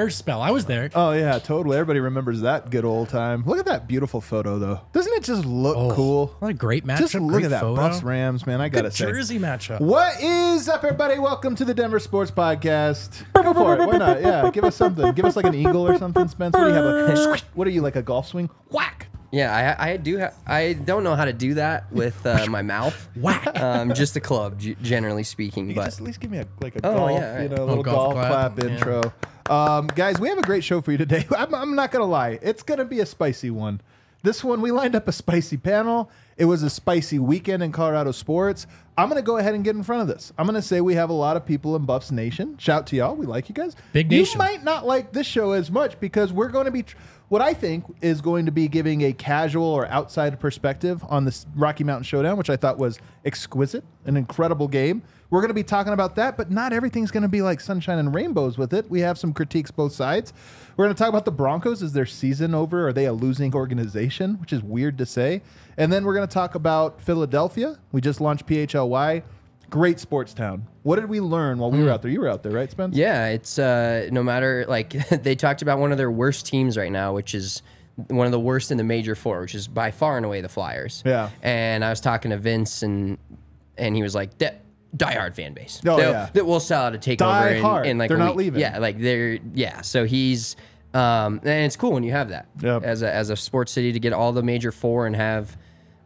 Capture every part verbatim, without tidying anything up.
air spell. I was there. Oh, yeah, totally. Everybody remembers that good old time. Look at that beautiful photo, though. Doesn't it just look oh, cool? What a great matchup. Just look great at that Buffs-Rams, man. I got to say. Jersey matchup. What is up, everybody? Welcome to the Denver Sports Podcast. Go for it. Why not? Yeah, give us something. Give us like an eagle or something, Spence. What do you have? Like, what are you, like a golf swing? Whack. Yeah, I, I do. Ha I don't know how to do that with uh, my mouth. Whack! Um, just a club, g generally speaking. You but just at least give me a, like a oh, golf, yeah, right. you know, little, little golf, golf clap, clap intro. Yeah. Um, guys, we have a great show for you today. I'm, I'm not gonna lie, it's gonna be a spicy one. This one, we lined up a spicy panel. It was a spicy weekend in Colorado sports. I'm going to go ahead and get in front of this. I'm going to say we have a lot of people in Buffs Nation. Shout to y'all. We like you guys. Big nation. You might not like this show as much because we're going to be, what I think is going to be giving a casual or outside perspective on this Rocky Mountain Showdown, which I thought was exquisite, an incredible game. We're going to be talking about that, but not everything's going to be like sunshine and rainbows with it. We have some critiques both sides. We're going to talk about the Broncos. Is their season over? Are they a losing organization? Which is weird to say. And then we're going to talk about Philadelphia. We just launched P H L Y. Great sports town. What did we learn while we were out there? You were out there, right, Spence? Yeah, it's uh, no matter, like, they talked about one of their worst teams right now, which is one of the worst in the major four, which is by far and away the Flyers. Yeah. And I was talking to Vince, and and he was like, that diehard fan base. Oh, They'll, yeah. That will sell out a takeover. Die in, hard. In like they're not week. Leaving. Yeah, like they're, yeah. So he's, um, and it's cool when you have that yep. as, a, as a sports city to get all the major four and have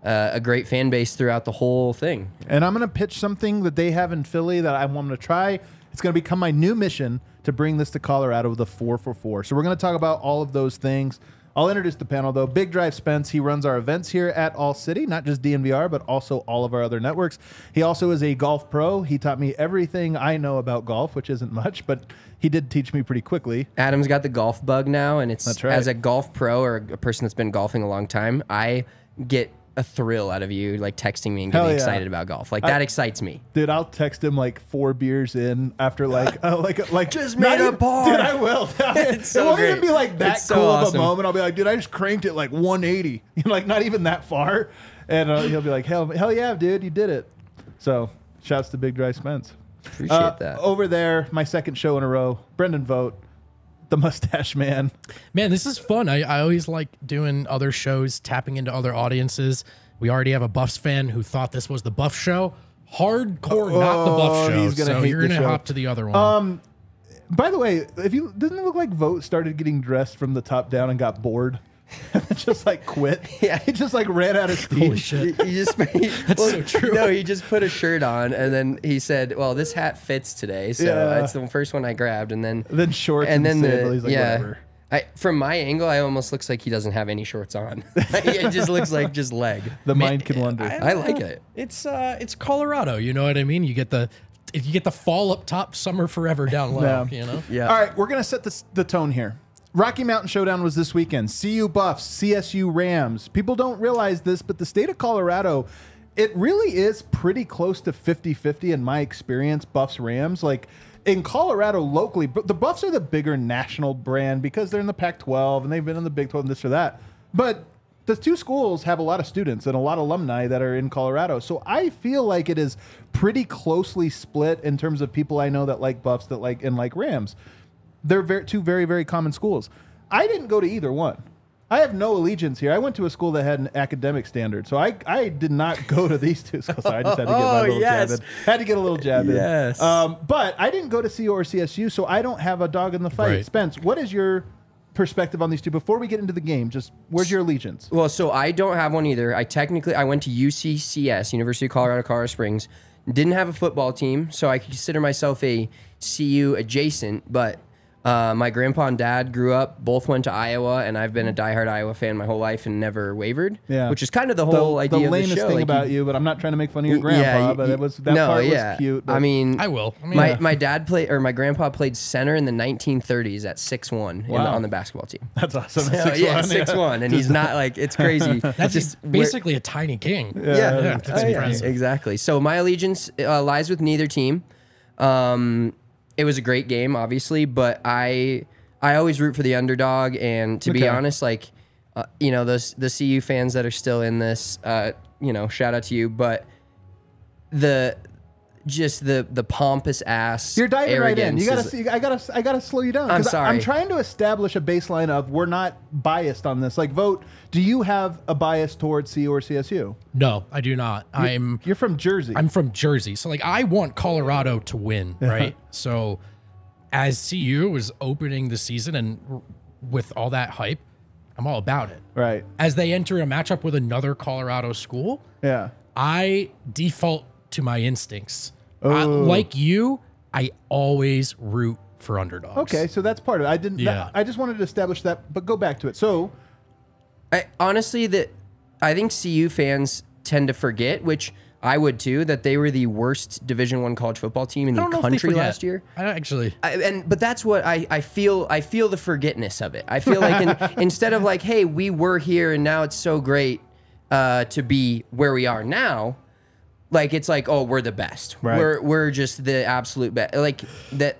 uh, a great fan base throughout the whole thing. And I'm going to pitch something that they have in Philly that I want to try. It's going to become my new mission to bring this to Colorado with a four for four. So we're going to talk about all of those things. I'll introduce the panel, though. Big Drive Spence, he runs our events here at All City, not just D N V R, but also all of our other networks. He also is a golf pro. He taught me everything I know about golf, which isn't much, but he did teach me pretty quickly. Adam's got the golf bug now, and it's that's right. As a golf pro or a person that's been golfing a long time, I get a thrill out of you like texting me and getting yeah. excited about golf. Like that I, excites me. Dude, I'll text him like four beers in after like uh, like like just made a par. Dude, I will. It's so it won't great. Even be like that it's cool so awesome. Of a moment. I'll be like, dude, I just cranked it like one eighty. Like not even that far. And uh, he'll be like, hell, hell yeah, dude, you did it. So shouts to Big Dry Spence. Appreciate uh, that. Over there, my second show in a row, Brendan Vogt, the mustache man. Man, this is fun. I, I always like doing other shows, tapping into other audiences. We already have a Buffs fan who thought this was the Buff show. Hardcore, oh, not the Buff show. He's gonna so you're going to hop to the other one. Um, by the way, if you doesn't it look like Vogt started getting dressed from the top down and got bored? Just like quit. Yeah, he just like ran out of steam. Holy shit. He, he just, he, that's well, so true. No, he just put a shirt on and then he said, well, this hat fits today. So yeah. It's the first one I grabbed. And then, then shorts and, and then the, the like, yeah, whatever. I, from my angle, I almost looks like he doesn't have any shorts on. It just looks like just leg. The Man, mind can wonder. I, I like it. It's uh, it's Colorado. You know what I mean? You get the you get the fall up top, summer forever down low. Yeah. You know? Yeah. All right, we're gonna set this, the tone here. Rocky Mountain Showdown was this weekend. C U Buffs, C S U Rams. People don't realize this, but the state of Colorado, it really is pretty close to fifty fifty in my experience, Buffs-Rams. Like, in Colorado locally, but the Buffs are the bigger national brand because they're in the Pac twelve and they've been in the Big twelve and this or that. But the two schools have a lot of students and a lot of alumni that are in Colorado. So I feel like it is pretty closely split in terms of people I know that like Buffs that like and like Rams. They're very, two very, very common schools. I didn't go to either one. I have no allegiance here. I went to a school that had an academic standard, so I, I did not go to these two schools. So I just had to get my little yes. jab in. Had to get a little jab in. Yes. Um, but I didn't go to C U or C S U, so I don't have a dog in the fight. Right. Spence, what is your perspective on these two? Before we get into the game, just where's your allegiance? Well, so I don't have one either. I technically, I went to U C C S, University of Colorado, Colorado Springs. Didn't have a football team, so I consider myself a C U adjacent, but Uh, my grandpa and dad grew up, both went to Iowa, and I've been a diehard Iowa fan my whole life and never wavered. Yeah, which is kind of the whole the, idea the of the show. The lamest thing like about you, but I'm not trying to make fun of your grandpa. Yeah, you, but it was that no, part yeah. was cute. I mean, I will. I mean, my yeah. my dad played or my grandpa played center in the nineteen thirties at six one wow. on the basketball team. That's awesome. So, six one, yeah, six one, yeah. and he's not like it's crazy. That's just basically a tiny king. Yeah, yeah, yeah. That's oh, impressive. Yeah, exactly. So my allegiance uh, lies with neither team. Um, It was a great game, obviously, but I I always root for the underdog. And to okay. be honest, like uh, you know, those the C U fans that are still in this, uh, you know, shout out to you. But the just the the pompous ass. You're diving right in. You gotta. Is, I gotta. I gotta slow you down. I'm sorry. I, I'm trying to establish a baseline of we're not biased on this. Like, Vogt, do you have a bias towards C U or C S U? No, I do not. You're, I'm. You're from Jersey. I'm from Jersey, so like I want Colorado to win, right? So, as C U was opening the season and with all that hype, I'm all about it. Right. As they enter a matchup with another Colorado school, yeah, I default to my instincts. I, like you, I always root for underdogs. Okay, so that's part of it. I didn't. Yeah. That, I just wanted to establish that, but go back to it. So, I, honestly, that I think C U fans tend to forget, which I would too, that they were the worst Division one college football team in the country last year. I don't actually. I, and but that's what I I feel. I feel the forgetness of it. I feel like in, instead of like, hey, we were here and now it's so great uh, to be where we are now. Like, it's like, oh, we're the best. Right. We're we're just the absolute best. Like that,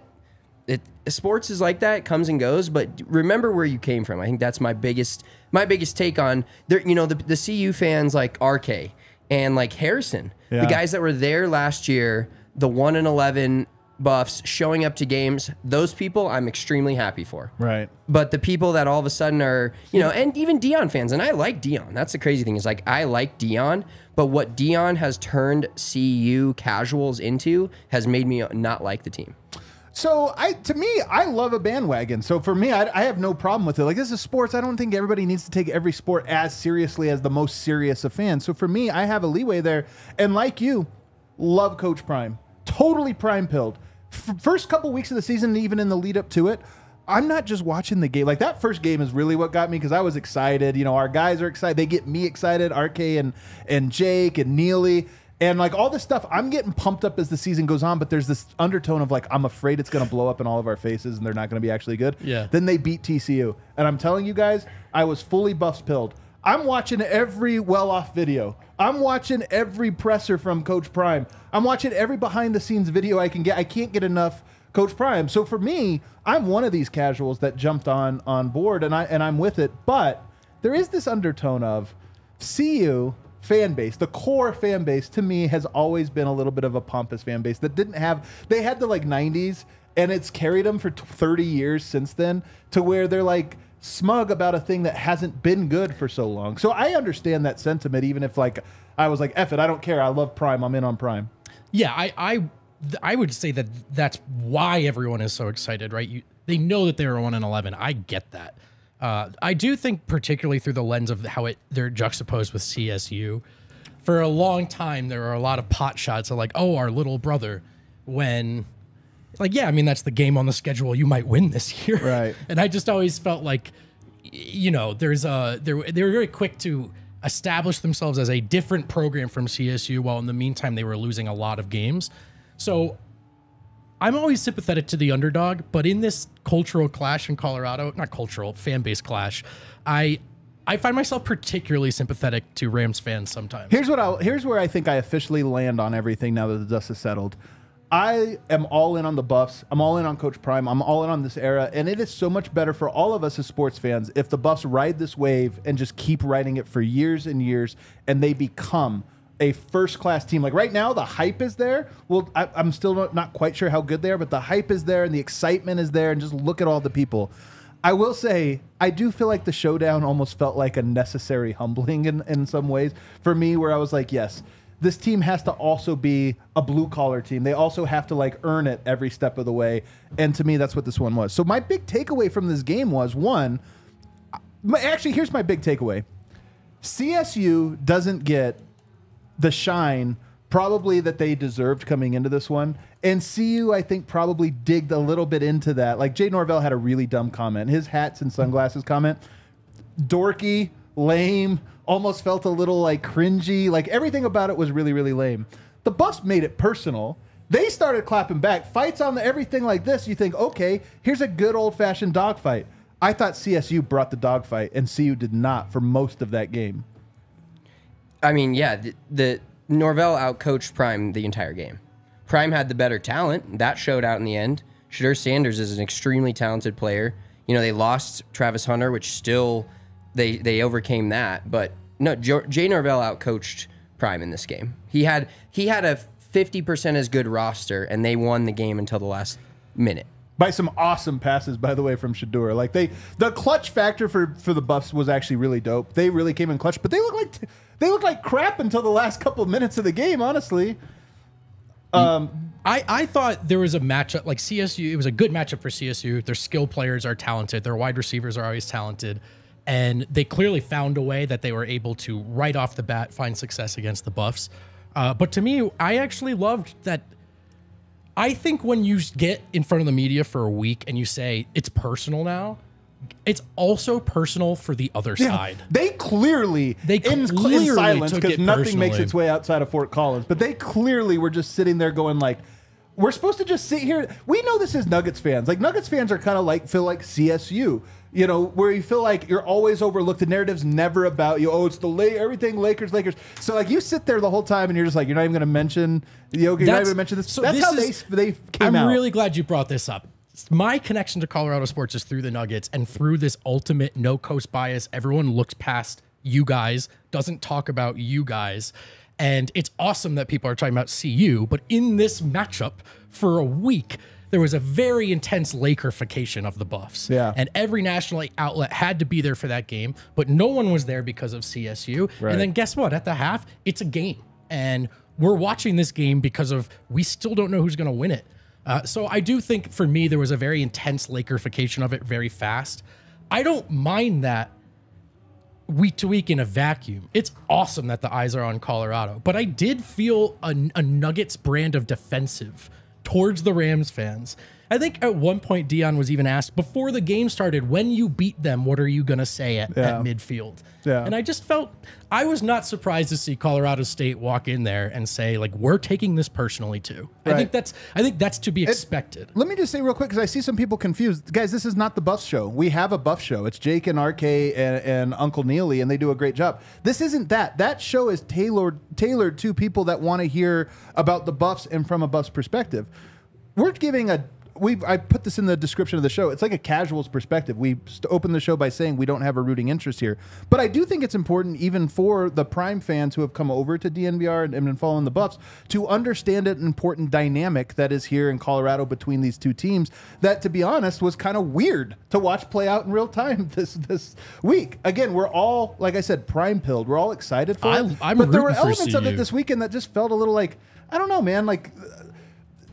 it sports is like that. It comes and goes. But remember where you came from. I think that's my biggest my biggest take on there. You know, the the C U fans like R K and like Harrison, yeah. the guys that were there last year, the one and eleven Buffs showing up to games. Those people I'm extremely happy for. Right. But the people that all of a sudden are, you know, and even Deion fans, and I like Deion. That's the crazy thing is like I like Deion. But what Deion has turned C U casuals into has made me not like the team. So, I to me, I love a bandwagon. So, for me, I, I have no problem with it. Like, this is sports. I don't think everybody needs to take every sport as seriously as the most serious of fans. So, for me, I have a leeway there. And like you, love Coach Prime. Totally prime-pilled. F first couple weeks of the season, even in the lead-up to it, I'm not just watching the game. Like, that first game is really what got me because I was excited. You know, our guys are excited. They get me excited, R K and, and Jake and Neely. And, like, all this stuff, I'm getting pumped up as the season goes on, but there's this undertone of, like, I'm afraid it's going to blow up in all of our faces and they're not going to be actually good. Yeah. Then they beat T C U. And I'm telling you guys, I was fully Buffs-pilled. I'm watching every well-off video. I'm watching every presser from Coach Prime. I'm watching every behind-the-scenes video I can get. I can't get enough Coach Prime. So for me, I'm one of these casuals that jumped on on board, and I and I'm with it. But there is this undertone of C U fan base. The core fan base to me has always been a little bit of a pompous fan base that didn't have. They had the like nineties, and it's carried them for thirty years since then to where they're like smug about a thing that hasn't been good for so long. So I understand that sentiment, even if like I was like, F it, I don't care. I love Prime. I'm in on Prime. Yeah, I I, I would say that that's why everyone is so excited, right? You, they know that they're one and eleven. I get that. Uh, I do think particularly through the lens of how it they're juxtaposed with C S U. For a long time, there are a lot of pot shots of like, oh, our little brother, when... Like, yeah, I mean, that's the game on the schedule. You might win this year. Right. And I just always felt like, you know, there's a, they were, they were very quick to establish themselves as a different program from C S U, while in the meantime, they were losing a lot of games. So I'm always sympathetic to the underdog, but in this cultural clash in Colorado, not cultural, fan base clash, I I find myself particularly sympathetic to Rams fans sometimes. Here's what I'll, here's where I think I officially land on everything now that the dust has settled. I am all in on the Buffs. I'm all in on Coach Prime. I'm all in on this era. And it is so much better for all of us as sports fans if the Buffs ride this wave and just keep riding it for years and years and they become a first-class team. Like right now, the hype is there. Well, I, I'm still not, not quite sure how good they are, but the hype is there and the excitement is there. And just look at all the people. I will say, I do feel like the showdown almost felt like a necessary humbling in, in some ways for me, where I was like, yes, this team has to also be a blue-collar team. They also have to, like, earn it every step of the way. And to me, that's what this one was. So my big takeaway from this game was, one, my, actually, here's my big takeaway. C S U doesn't get the shine probably that they deserved coming into this one. And C U, I think, probably digged a little bit into that. Like, Jay Norvell had a really dumb comment. His hats and sunglasses comment, dorky, lame, almost felt a little like cringy. Like everything about it was really, really lame. The Buffs made it personal. They started clapping back. Fights on the everything like this. You think, okay, here's a good old fashioned dogfight. I thought C S U brought the dogfight and C U did not for most of that game. I mean, yeah, the, the Norvell outcoached Prime the entire game. Prime had the better talent. That showed out in the end. Shedeur Sanders is an extremely talented player. You know, they lost Travis Hunter, which still... They they overcame that, but no, Jay Norvell outcoached Prime in this game. He had he had a fifty percent as good roster, and they won the game until the last minute. By some awesome passes, by the way, from Shedeur. Like they, the clutch factor for for the Buffs was actually really dope. They really came in clutch, but they looked like t they looked like crap until the last couple of minutes of the game. Honestly, um, I I thought there was a matchup like C S U. It was a good matchup for C S U. Their skill players are talented. Their wide receivers are always talented, and they clearly found a way that they were able to right off the bat find success against the Buffs. Uh, but to me, I actually loved that. I think when you get in front of the media for a week and you say it's personal now, it's also personal for the other yeah, side. They clearly, they in clearly silence because nothing personally. makes its way outside of Fort Collins, but they clearly were just sitting there going like, we're supposed to just sit here. We know this is Nuggets fans. Like Nuggets fans are kind of like, feel like C S U, you know, where you feel like you're always overlooked. The narrative's never about you. Oh, it's the late, everything Lakers, Lakers. So like you sit there the whole time and you're just like, you're not even going to mention Jokic. You're not even going to mention this. So that's this how is, they, they came I'm out. I'm really glad you brought this up. My connection to Colorado sports is through the Nuggets and through this ultimate no coast bias. Everyone looks past you guys, doesn't talk about you guys. And it's awesome that people are talking about C U, but in this matchup for a week, there was a very intense Lakerification of the Buffs. Yeah. And every national outlet had to be there for that game, but no one was there because of C S U. Right. And then guess what? At the half, it's a game. And we're watching this game because of we still don't know who's going to win it. Uh, so I do think for me, there was a very intense Lakerification of it very fast. I don't mind that week to week in a vacuum. It's awesome that the eyes are on Colorado, but I did feel a, a Nuggets brand of defensive towards the Rams fans. I think at one point Deion was even asked before the game started, when you beat them, what are you going to say at, yeah. at midfield? Yeah. And I just felt, I was not surprised to see Colorado State walk in there and say, like, we're taking this personally too. Right. I think that's, I think that's to be expected. It, let me just say real quick, because I see some people confused. Guys, this is not the Buff show. We have a Buff show. It's Jake and R K and, and Uncle Neely, and they do a great job. This isn't that. That show is tailored, tailored to people that want to hear about the Buffs and from a Buffs perspective. We're giving a We I put this in the description of the show. It's like a casual's perspective. We open the show by saying we don't have a rooting interest here. But I do think it's important even for the Prime fans who have come over to D N V R and, and been following the Buffs to understand an important dynamic that is here in Colorado between these two teams that, to be honest, was kind of weird to watch play out in real time this this week. Again, we're all, like I said, prime-pilled. We're all excited for I'm, it. I'm but there were elements of it this weekend that just felt a little like, I don't know, man, like...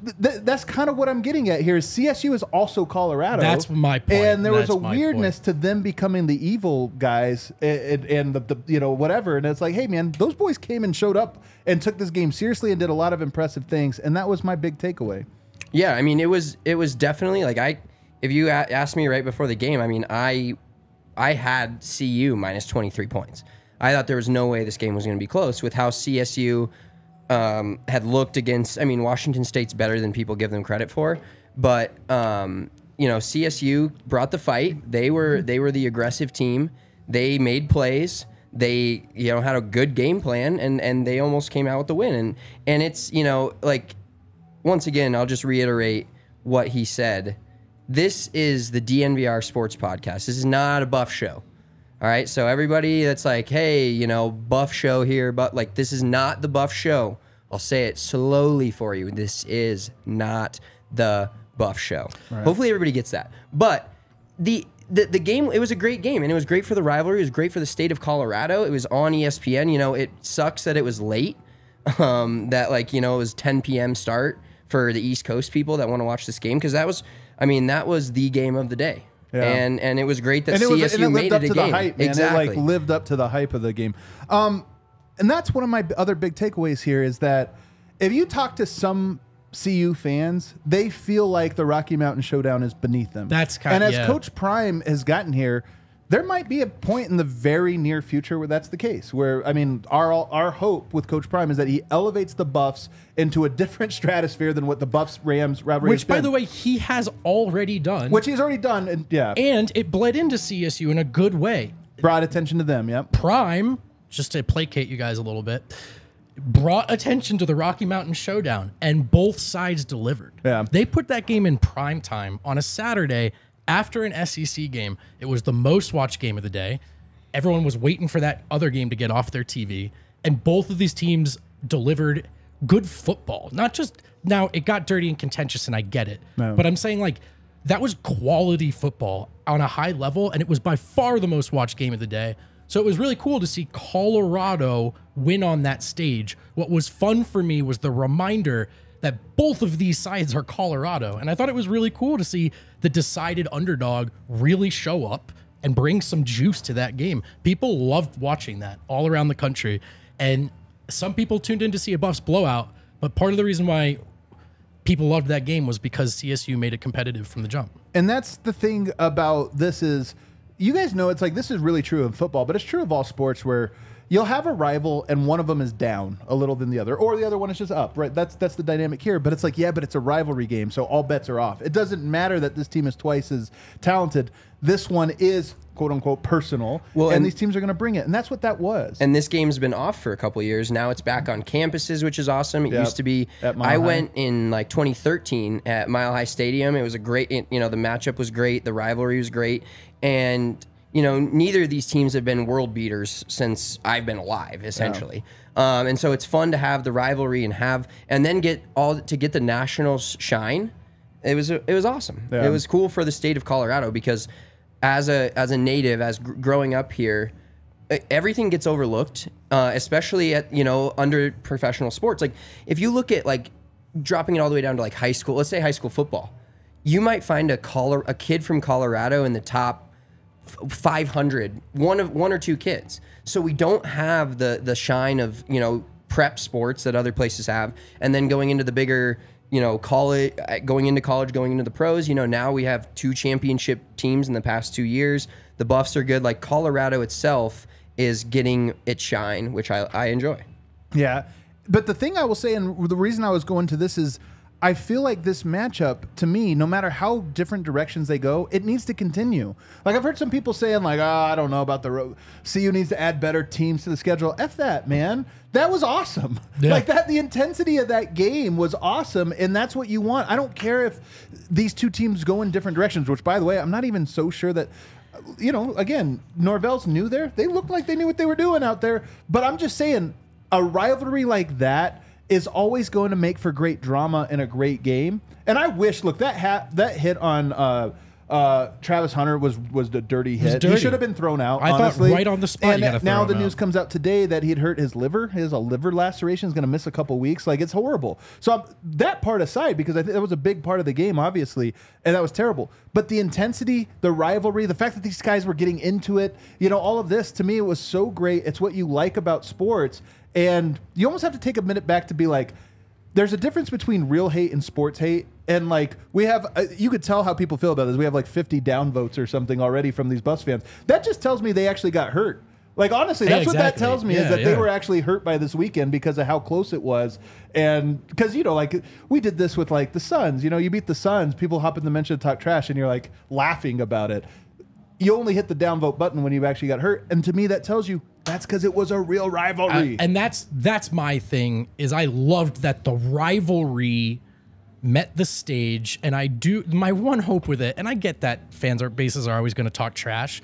Th that's kind of what I'm getting at here is C S U is also Colorado. That's my point. And there that's was a weirdness point. to them becoming the evil guys and, and the, the, you know, whatever. And it's like, hey, man, those boys came and showed up and took this game seriously and did a lot of impressive things. And that was my big takeaway. Yeah, I mean, it was it was definitely like I if you asked me right before the game, I mean, I I had C U minus twenty-three points. I thought there was no way this game was going to be close with how C S U Um, had looked against, I mean, Washington State's better than people give them credit for, but, um, you know, C S U brought the fight. They were, they were the aggressive team. They made plays. They, you know, had a good game plan and, and they almost came out with the win. And, and it's, you know, like, once again, I'll just reiterate what he said. This is the D N V R Sports Podcast. This is not a Buff show. All right, so everybody that's like, hey, you know, Buff show here, but like this is not the Buff show. I'll say it slowly for you. This is not the Buff show. Right. Hopefully everybody gets that. But the, the the game, it was a great game, and it was great for the rivalry. It was great for the state of Colorado. It was on E S P N. You know, it sucks that it was late, um, that like, you know, it was ten P M start for the East Coast people that want to watch this game because that was, I mean, that was the game of the day. Yeah. And and it was great that C S U made it a game. Exactly, it like lived up to the hype of the game. Um, and that's one of my other big takeaways here is that if you talk to some C U fans, they feel like the Rocky Mountain Showdown is beneath them. That's kind and of, as yeah. Coach Prime has gotten here, there might be a point in the very near future where that's the case. Where I mean, our our hope with Coach Prime is that he elevates the Buffs into a different stratosphere than what the Buffs Rams rivalry. Which, by the way, he has already done. Which he's already done, and yeah, and it bled into C S U in a good way. Brought attention to them. Yep. Prime, just to placate you guys a little bit, brought attention to the Rocky Mountain Showdown, and both sides delivered. Yeah. They put that game in prime time on a Saturday. After an S E C game, it was the most watched game of the day. Everyone was waiting for that other game to get off their T V. And both of these teams delivered good football. Not just, now it got dirty and contentious and I get it, no. but I'm saying like that was quality football on a high level, and it was by far the most watched game of the day. So it was really cool to see Colorado win on that stage. What was fun for me was the reminder that both of these sides are Colorado. And I thought it was really cool to see the decided underdog really show up and bring some juice to that game. People loved watching that all around the country. And some people tuned in to see a Buffs blowout, but part of the reason why people loved that game was because C S U made it competitive from the jump. And that's the thing about this is, you guys know it's like, this is really true in football, but it's true of all sports where you'll have a rival and one of them is down a little than the other, or the other one is just up, right? That's that's the dynamic here. But it's like, yeah, but it's a rivalry game, so all bets are off. It doesn't matter that this team is twice as talented. This one is quote unquote personal, well, and, and these teams are going to bring it, and that's what that was. And this game's been off for a couple of years now. It's back on campuses, which is awesome. It yep. used to be at Mile I High. Went in like twenty thirteen at Mile High Stadium. It was a great, you know, the matchup was great, the rivalry was great, and you know, neither of these teams have been world beaters since I've been alive, essentially. Yeah. Um, and so it's fun to have the rivalry and have, and then get all to get the Nationals shine. It was it was awesome. Yeah. It was cool for the state of Colorado because, as a as a native, as gr growing up here, everything gets overlooked, uh, especially at you know under professional sports. Like if you look at like dropping it all the way down to like high school, let's say high school football, you might find a color a kid from Colorado in the top five hundred, one of one or two kids. So we don't have the the shine of you know prep sports that other places have, and then going into the bigger you know college, going into college, going into the pros. You know now we have two championship teams in the past two years. The Buffs are good. Like Colorado itself is getting its shine, which I I enjoy. Yeah, but the thing I will say, and the reason I was going to this is, I feel like this matchup, to me, no matter how different directions they go, it needs to continue. Like, I've heard some people saying, like, oh, I don't know about the road. C U needs to add better teams to the schedule. F that, man. That was awesome. Yeah. Like, that, the intensity of that game was awesome, and that's what you want. I don't care if these two teams go in different directions, which, by the way, I'm not even so sure that... You know, again, Norvell's new there. They looked like they knew what they were doing out there. But I'm just saying, a rivalry like that is always going to make for great drama in a great game, and I wish. Look, that hat, that hit on uh, uh, Travis Hunter was was the dirty hit. Dirty. He should have been thrown out. I honestly. thought right on the spot. And you gotta now throw the him news out. Comes out today that he'd hurt his liver. He has a liver laceration. He's going to miss a couple weeks. Like it's horrible. So I'm, that part aside, because I think that was a big part of the game, obviously, and that was terrible. But the intensity, the rivalry, the fact that these guys were getting into it, you know, all of this to me was so great. It's what you like about sports. And you almost have to take a minute back to be like, there's a difference between real hate and sports hate. And like we have, uh, you could tell how people feel about this. We have like fifty downvotes or something already from these Buffs fans. That just tells me they actually got hurt. Like, honestly, that's yeah, exactly. what that tells me yeah, is that yeah. they were actually hurt by this weekend because of how close it was. And because, you know, like we did this with like the Suns, you know, you beat the Suns, people hop in the mention to talk trash and you're like laughing about it. You only hit the downvote button when you actually got hurt. And to me, that tells you that's because it was a real rivalry. Uh, and that's that's my thing, is I loved that the rivalry met the stage. And I do, my one hope with it, and I get that fans are bases are always going to talk trash,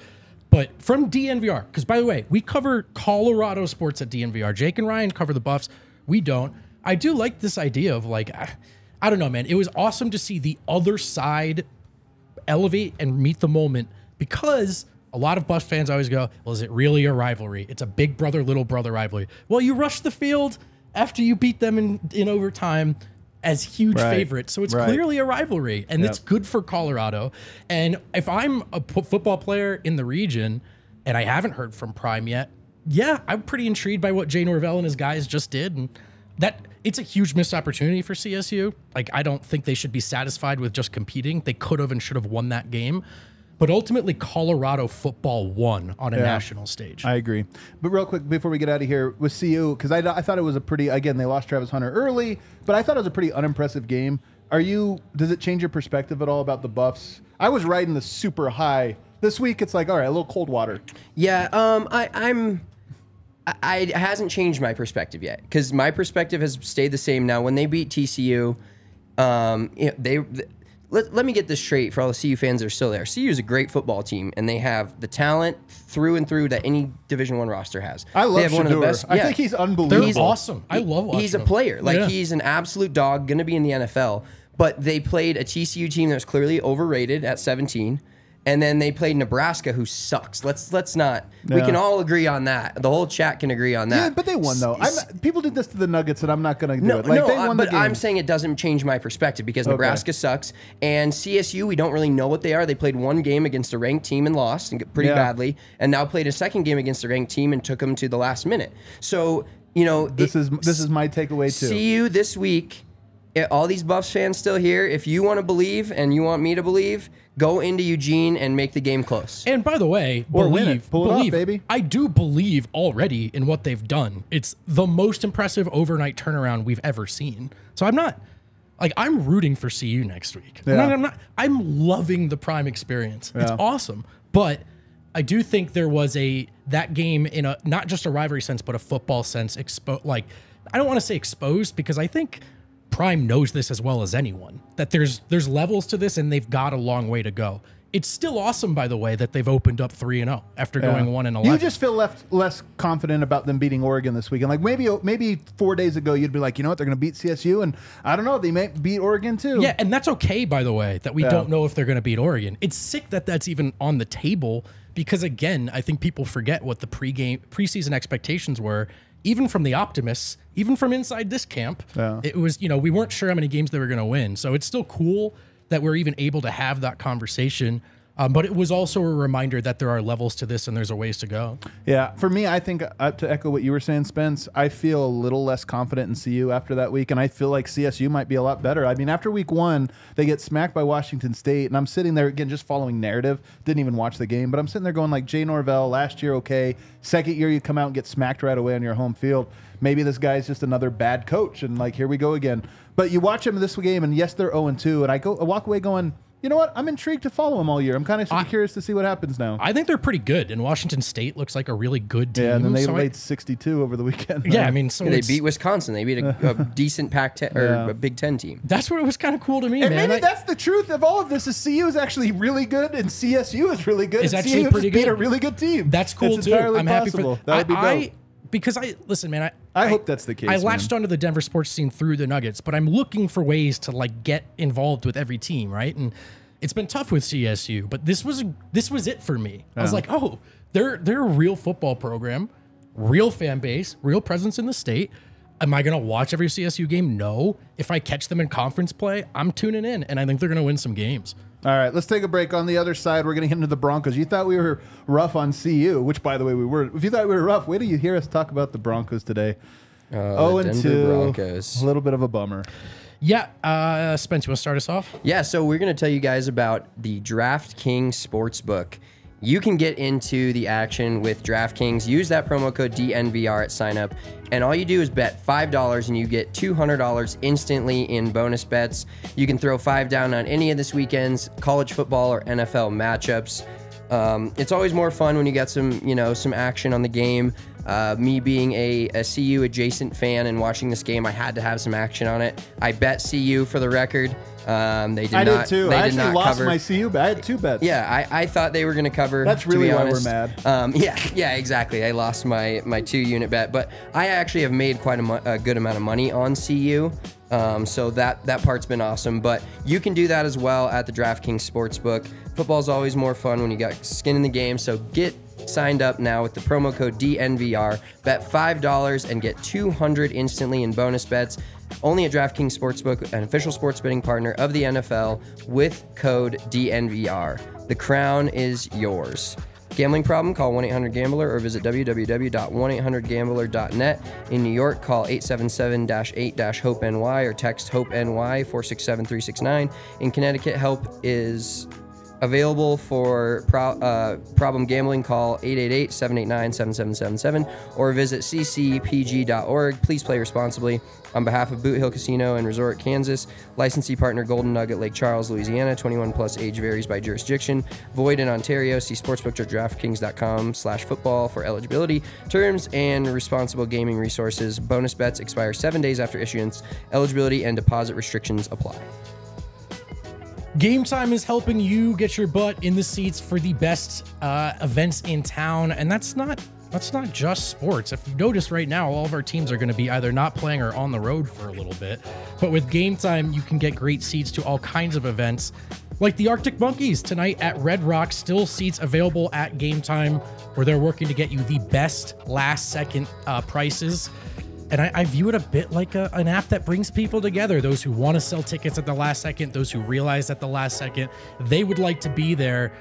but from D N V R, because by the way, we cover Colorado sports at D N V R. Jake and Ryan cover the Buffs. We don't. I do like this idea of like, I, I don't know, man. It was awesome to see the other side elevate and meet the moment. Because a lot of Buffs fans always go, well, is it really a rivalry? It's a big brother, little brother rivalry. Well, you rush the field after you beat them in, in overtime as huge right. favorites. So it's right. clearly a rivalry, and yep. it's good for Colorado. And if I'm a p football player in the region and I haven't heard from Prime yet, yeah, I'm pretty intrigued by what Jay Norvell and his guys just did. And that it's a huge missed opportunity for C S U. Like, I don't think they should be satisfied with just competing. They could have and should have won that game. But ultimately, Colorado football won on a yeah, national stage. I agree. But real quick, before we get out of here, with C U, because I, I thought it was a pretty, again, they lost Travis Hunter early, but I thought it was a pretty unimpressive game. Are you, does it change your perspective at all about the Buffs? I was riding the super high. This week, it's like, all right, a little cold water. Yeah, um, I, I'm... I, it hasn't changed my perspective yet, because my perspective has stayed the same now. When they beat T C U, um, you know, they... Let, let me get this straight for all the C U fans that are still there. C U is a great football team, and they have the talent through and through that any Division One roster has. I love they have Shedeur. One of the best. Yeah. I think he's unbelievable. He's awesome. He, I love watching He's a player. Him. Like, yeah. He's an absolute dog, going to be in the N F L. But they played a T C U team that was clearly overrated at seventeen, and then they played Nebraska, who sucks. Let's let's not. No. We can all agree on that. The whole chat can agree on that. Yeah, but they won, though. I'm, people did this to the Nuggets, and I'm not going to do no, it. Like, no, they won I, but the game. I'm saying it doesn't change my perspective because okay. Nebraska sucks. And C S U, we don't really know what they are. They played one game against a ranked team and lost and pretty yeah. badly, and now played a second game against a ranked team and took them to the last minute. So, you know. This it, is this is my takeaway, too. C U this week. All these Buffs fans still here, if you want to believe and you want me to believe, go into Eugene and make the game close. And by the way, or believe, Pull believe, it off, baby. I do believe already in what they've done. It's the most impressive overnight turnaround we've ever seen. So I'm not, like, I'm rooting for C U next week. Yeah. I'm, not, I'm, not, I'm loving the Prime experience. Yeah. It's awesome. But I do think there was a, that game in a, not just a rivalry sense, but a football sense, expo like, I don't want to say exposed because I think Prime knows this as well as anyone, that there's there's levels to this and they've got a long way to go. It's still awesome, by the way, that they've opened up three and oh after yeah. going one and eleven. You just feel left less confident about them beating Oregon this weekend. Like maybe maybe four days ago, you'd be like, you know what, they're going to beat C S U, and I don't know, they might beat Oregon too. Yeah, and that's okay, by the way, that we yeah. don't know if they're going to beat Oregon. It's sick that that's even on the table because, again, I think people forget what the pre-game, preseason expectations were, even from the optimists, even from inside this camp. Yeah. It was, you know, we weren't sure how many games they were going to win. So it's still cool that we're even able to have that conversation. Um, but it was also a reminder that there are levels to this and there's a ways to go. Yeah. For me, I think uh, to echo what you were saying, Spence, I feel a little less confident in C U after that week. And I feel like C S U might be a lot better. I mean, after week one, they get smacked by Washington State. And I'm sitting there, again, just following narrative. Didn't even watch the game. But I'm sitting there going, like, Jay Norvell, last year, okay. Second year, you come out and get smacked right away on your home field. Maybe this guy's just another bad coach. And, like, here we go again. But you watch him this game, and, yes, they're oh and two. And I, go, I walk away going, you know what? I'm intrigued to follow them all year. I'm kind of I, curious to see what happens now. I think they're pretty good, and Washington State looks like a really good team. Yeah, and then they so laid I, sixty-two over the weekend. Though. Yeah, I mean, so yeah, they beat Wisconsin. They beat a, a decent Pac ten or yeah. a Big Ten team. That's what it was kind of cool to me. And man. maybe I, that's the truth of all of this: is C U is actually really good, and C S U is really good. It's actually C U pretty just good. Beat a really good team. That's cool it's too. I'm happy possible. for that. Would be I, I, because I listen, man. I, I, I hope that's the case. I latched man. onto the Denver sports scene through the Nuggets, but I'm looking for ways to like get involved with every team, right? And it's been tough with C S U, but this was this was it for me. Yeah. I was like, oh, they're they're a real football program, real fan base, real presence in the state. Am I going to watch every C S U game? No. If I catch them in conference play, I'm tuning in, and I think they're going to win some games. All right, let's take a break. On the other side, we're going to get into the Broncos. You thought we were rough on C U, which, by the way, we were. If you thought we were rough, wait till you hear us talk about the Broncos today. Oh, uh, and two, Broncos. A little bit of a bummer. Yeah, uh, Spence, you want to start us off? Yeah, so we're going to tell you guys about the DraftKings Sportsbook. You can get into the action with DraftKings. Use that promo code D N V R at sign up, and all you do is bet five dollars, and you get two hundred dollars instantly in bonus bets. You can throw five down on any of this weekend's college football or N F L matchups. Um, it's always more fun when you get some, you know, some action on the game. Uh, me being a, a C U adjacent fan and watching this game, I had to have some action on it. I bet C U for the record. Um, they did I not. I did too. They I did actually not lost cover. my C U bet. I had two bets. Yeah, I, I thought they were going to cover. That's really why we're mad. Um, yeah, yeah, exactly. I lost my my two unit bet, but I actually have made quite a, a good amount of money on C U. Um, so that that part's been awesome. But you can do that as well at the DraftKings Sportsbook. Football's always more fun when you got skin in the game. So get signed up now with the promo code D N V R. Bet five dollars and get two hundred dollars instantly in bonus bets. Only at DraftKings Sportsbook, an official sports betting partner of the N F L, with code D N V R. The crown is yours. Gambling problem? Call one eight hundred gambler or visit w w w dot one eight hundred gambler dot net. In New York, call eight seven seven, eight, HOPE-NY or text HOPE-NY four six seven, three six nine. In Connecticut, help is available for pro uh, problem gambling. Call eight eight eight, seven eight nine, seven seven seven seven or visit c c p g dot org. Please play responsibly. On behalf of Boot Hill Casino and Resort, Kansas, licensee partner Golden Nugget, Lake Charles, Louisiana, twenty-one plus, age varies by jurisdiction, void in Ontario. See sportsbook dot draftkings dot com slash football for eligibility, terms, and responsible gaming resources. Bonus bets expire seven days after issuance. Eligibility and deposit restrictions apply. Game Time is helping you get your butt in the seats for the best uh, events in town. And that's not that's not just sports. If you've noticed right now, all of our teams are going to be either not playing or on the road for a little bit. But with Game Time, you can get great seats to all kinds of events, like the Arctic Monkeys tonight at Red Rock. Still seats available at Game Time, where they're working to get you the best last second uh, prices. And I, I view it a bit like a, an app that brings people together. Those who want to sell tickets at the last second, those who realize at the last second they would like to be there.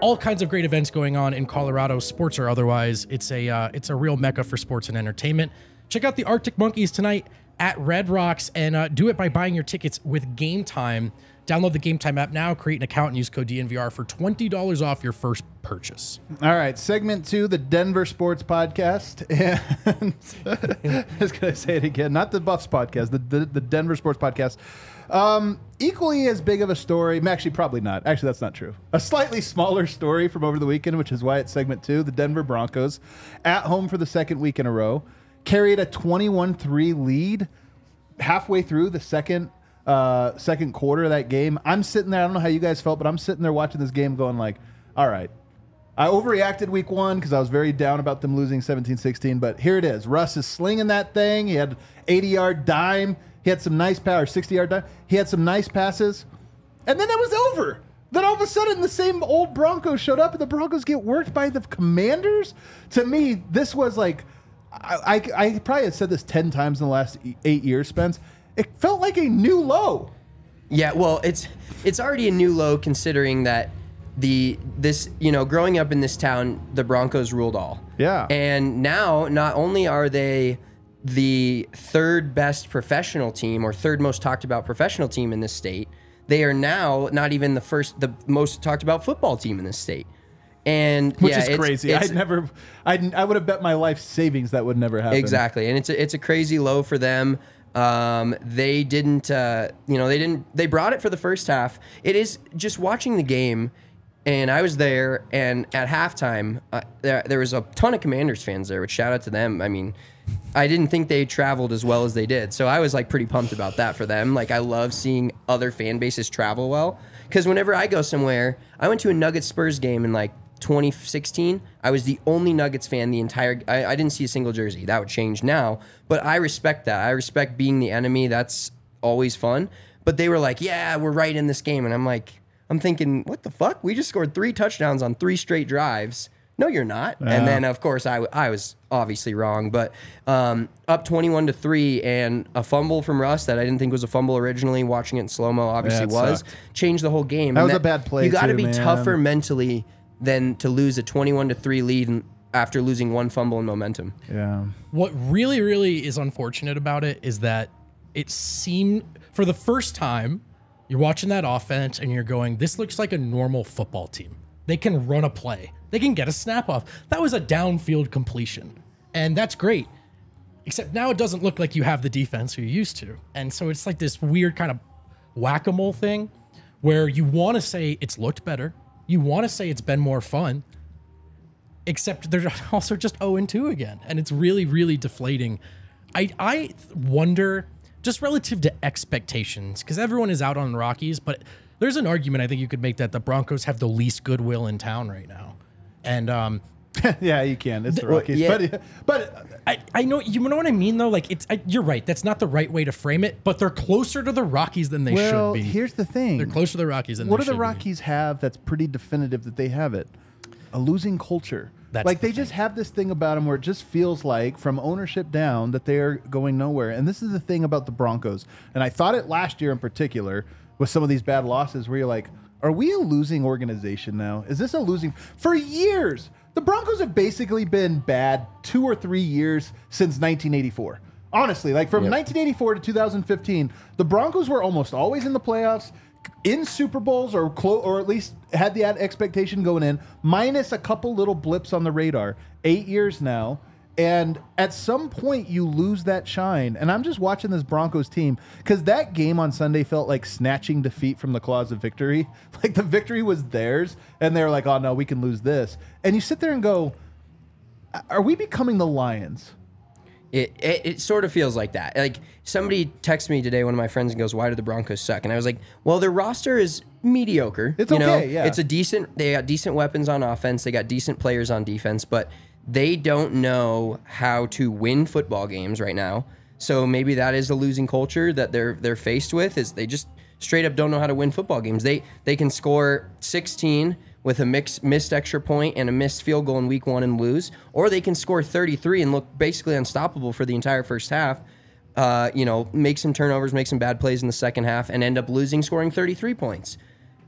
All kinds of great events going on in Colorado, sports or otherwise. It's a uh, it's a real mecca for sports and entertainment. Check out the Arctic Monkeys tonight at Red Rocks, and uh, do it by buying your tickets with Game Time. Download the Game Time app now, create an account, and use code D N V R for twenty dollars off your first purchase. All right, segment two, the Denver Sports Podcast. And I was going to say it again, not the Buffs Podcast, the, the, the Denver Sports Podcast. Um, equally as big of a story, actually probably not. Actually, that's not true. A slightly smaller story from over the weekend, which is why it's segment two, the Denver Broncos, at home for the second week in a row, carried a twenty-one three lead halfway through the second Uh, second quarter of that game. I'm sitting there, I don't know how you guys felt, but I'm sitting there watching this game going like, all right, I overreacted week one because I was very down about them losing seventeen sixteen, but here it is. Russ is slinging that thing. He had eighty-yard dime. He had some nice power, sixty-yard dime. He had some nice passes, and then it was over. Then all of a sudden, the same old Broncos showed up, and the Broncos get worked by the Commanders. To me, this was like, I, I, I probably have said this ten times in the last eight years, Spence. It felt like a new low. Yeah, well, it's it's already a new low considering that the this you know growing up in this town, the Broncos ruled all. Yeah, and now not only are they the third best professional team or third most talked about professional team in this state, they are now not even the first the most talked about football team in this state. And which yeah, is it's, crazy. It's, I'd never, I'd, I would have bet my life savings that would never happen. Exactly, and it's a, it's a crazy low for them. Um, they didn't, uh, you know, they didn't, they brought it for the first half. It is just watching the game, and I was there, and at halftime, uh, there, there was a ton of Commanders fans there, which shout out to them. I mean, I didn't think they traveled as well as they did. So I was like pretty pumped about that for them. Like I love seeing other fan bases travel well. Cause whenever I go somewhere, I went to a Nuggets Spurs game in like twenty sixteen, I was the only Nuggets fan the entire I, I didn't see a single jersey. That would change now, but I respect that. I respect being the enemy. That's always fun. But they were like, yeah, we're right in this game. And I'm like, I'm thinking, what the fuck? We just scored three touchdowns on three straight drives. No, you're not. Uh, and then, of course, I, I was obviously wrong. But um, up twenty-one to three and a fumble from Russ that I didn't think was a fumble originally. Watching it in slow-mo obviously yeah, was. Sucked. Changed the whole game. That and was that, a bad play, You got to be man. tougher mentally than to lose a twenty-one to three lead after losing one fumble and momentum. Yeah. What really, really is unfortunate about it is that it seemed, for the first time, you're watching that offense and you're going, this looks like a normal football team. They can run a play. They can get a snap off. That was a downfield completion. And that's great. Except now it doesn't look like you have the defense who you used to. And so it's like this weird kind of whack-a-mole thing where you want to say it's looked better. You want to say it's been more fun, except they're also just oh and two again. And it's really, really deflating. I, I wonder, just relative to expectations, because everyone is out on the Rockies, but there's an argument I think you could make that the Broncos have the least goodwill in town right now. And um, yeah, you can. It's the Rockies. Well, yeah. But, but I, I know, you know what I mean, though? Like, it's I, you're right. That's not the right way to frame it, but they're closer to the Rockies than they well, should be. Well, here's the thing. They're closer to the Rockies than what they should be. What do the Rockies be. have that's pretty definitive that they have it? A losing culture. That's like, the they thing. just have this thing about them where it just feels like, from ownership down, that they're going nowhere. And this is the thing about the Broncos. And I thought it last year in particular with some of these bad losses where you're like, are we a losing organization now? Is this a losing? For years, the Broncos have basically been bad two or three years since nineteen eighty-four. Honestly, like from yep. nineteen eighty-four to two thousand fifteen, the Broncos were almost always in the playoffs, in Super Bowls, or clo or at least had the expectation going in, minus a couple little blips on the radar. Eight years now, and at some point you lose that shine. And I'm just watching this Broncos team because that game on Sunday felt like snatching defeat from the claws of victory. Like the victory was theirs, and they were like, "Oh no, we can lose this." And you sit there and go, are we becoming the Lions? It, it, it sort of feels like that. Like, somebody texted me today, one of my friends, and goes, why do the Broncos suck? And I was like, well, their roster is mediocre. It's you okay, know? yeah. It's a decent, they got decent weapons on offense. They got decent players on defense, but they don't know how to win football games right now. So maybe that is a losing culture that they're they're faced with, is they just straight up don't know how to win football games. They, they can score sixteen with a mixed, missed extra point and a missed field goal in week one and lose, or they can score thirty-three and look basically unstoppable for the entire first half, uh, you know, make some turnovers, make some bad plays in the second half, and end up losing, scoring thirty-three points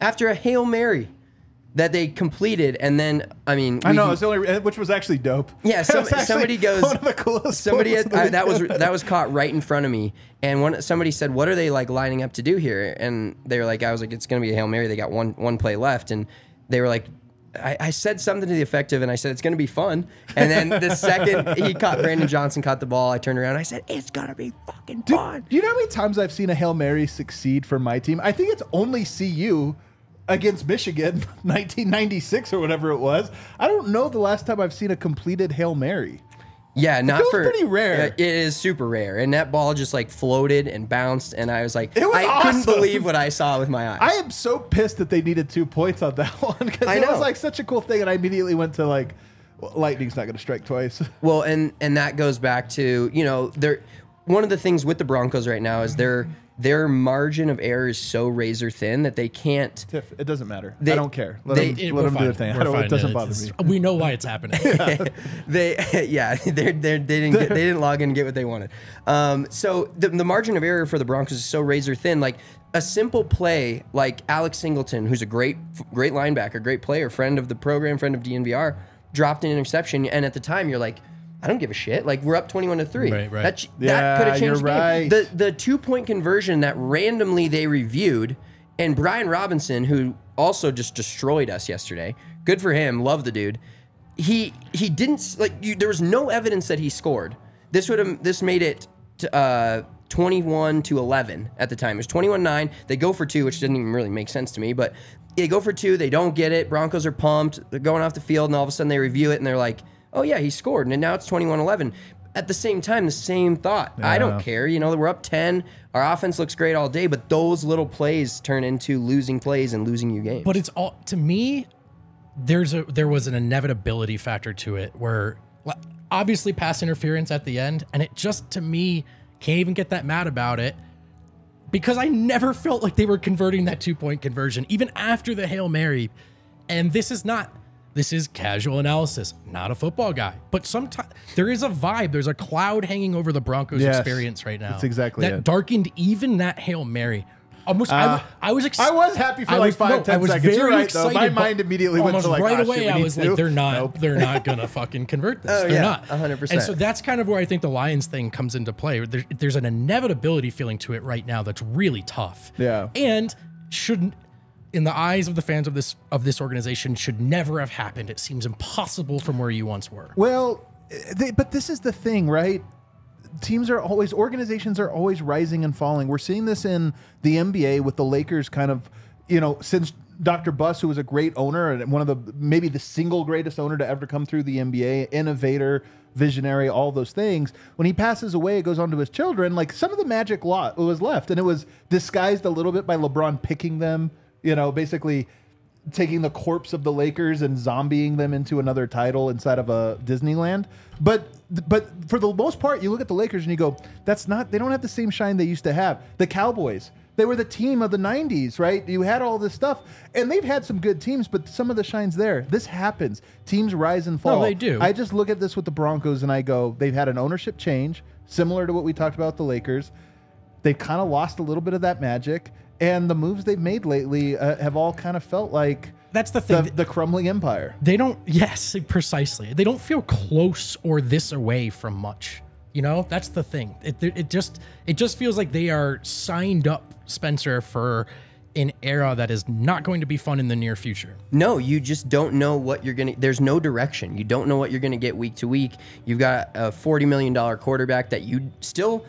after a Hail Mary that they completed. And then, I mean... I we, know, it's the only, which was actually dope. Yeah, some, somebody goes... One of the coolest somebody had, I, that was That was caught right in front of me, and one, somebody said, what are they, like, lining up to do here? And they were like, I was like, it's going to be a Hail Mary. They got one, one play left, and... They were like, I, I said something to the effect of, and I said, it's going to be fun. And then the second he caught, Brandon Johnson caught the ball, I turned around and I said, it's going to be fucking do, fun. Do you know how many times I've seen a Hail Mary succeed for my team? I think it's only C U against Michigan, nineteen ninety-six or whatever it was. I don't know the last time I've seen a completed Hail Mary. Yeah, not for. It was pretty rare. It is super rare, and that ball just like floated and bounced, and I was like, it was I awesome. couldn't believe what I saw with my eyes. I am so pissed that they needed two points on that one, because it know. was like such a cool thing, and I immediately went to like, well, lightning's not going to strike twice. Well, and and that goes back to you know they're one of the things with the Broncos right now is their their margin of error is so razor thin that they can't. Tiff, it doesn't matter. They, I don't care. Let they, them, it, let them do their thing. I don't, it doesn't it, bother me. We know why it's happening. yeah. They, yeah, they're, they're, they didn't get, they didn't log in and get what they wanted. Um, so the, the margin of error for the Broncos is so razor thin. Like a simple play, like Alex Singleton, who's a great, great linebacker, great player, friend of the program, friend of D N V R, dropped an interception, and at the time you're like, I don't give a shit. Like, we're up twenty-one to three. Right, right. That, yeah, that could have changed the game. Right. The, the two-point conversion that randomly they reviewed, and Brian Robinson, who also just destroyed us yesterday, good for him, love the dude, he he didn't, like, you, there was no evidence that he scored. This would have, this made it twenty-one to eleven at the time. It was twenty-one nine. They go for two, which didn't even really make sense to me, but they go for two, they don't get it, Broncos are pumped, they're going off the field, and all of a sudden they review it, and they're like, oh, yeah, he scored, and now it's twenty-one eleven. At the same time, the same thought. Yeah. I don't care. You know, we're up ten. Our offense looks great all day, but those little plays turn into losing plays and losing you games. But it's all, to me, there's a there was an inevitability factor to it where, obviously, pass interference at the end, and it just, to me, can't even get that mad about it because I never felt like they were converting that two-point conversion, even after the Hail Mary. And this is not... This is casual analysis, not a football guy. But sometimes there is a vibe. There's a cloud hanging over the Broncos yes, experience right now. That's exactly that it. That darkened even that Hail Mary. Almost, uh, I, I was I was happy for I like was, five, no, ten I was seconds. Very You're right, excited, though. My mind immediately went to like, right oh, away, shit, I was like, they're not, nope. they're not going to fucking convert this. Oh, they're yeah, not. one hundred percent. And so that's kind of where I think the Lions thing comes into play. There, there's an inevitability feeling to it right now that's really tough. Yeah. And shouldn't... in the eyes of the fans of this of this organization, should never have happened. It seems impossible from where you once were. Well, they, but this is the thing, right? Teams are always, organizations are always rising and falling. We're seeing this in the N B A with the Lakers kind of, you know, since Doctor Buss, who was a great owner and one of the, maybe the single greatest owner to ever come through the N B A, innovator, visionary, all those things. When he passes away, it goes on to his children. Like some of the magic lot was left, and it was disguised a little bit by LeBron picking them, you know, basically taking the corpse of the Lakers and zombying them into another title inside of a Disneyland. But but for the most part, you look at the Lakers and you go, that's not, they don't have the same shine they used to have. The Cowboys, they were the team of the nineties, right? You had all this stuff, and they've had some good teams, but some of the shine's there. This happens. Teams rise and fall. No, they do. I just look at this with the Broncos and I go, they've had an ownership change, similar to what we talked about with the Lakers. They've kind of lost a little bit of that magic. And the moves they've made lately uh, have all kind of felt like that's the thing, the, the crumbling empire. They don't, yes, precisely. They don't feel close or this away from much. You know, that's the thing. It, it just it just feels like they are signed up, Spencer, for an era that is not going to be fun in the near future. No, you just don't know what you're gonna. There's no direction. You don't know what you're gonna get week to week. You've got a forty million dollar quarterback that you still.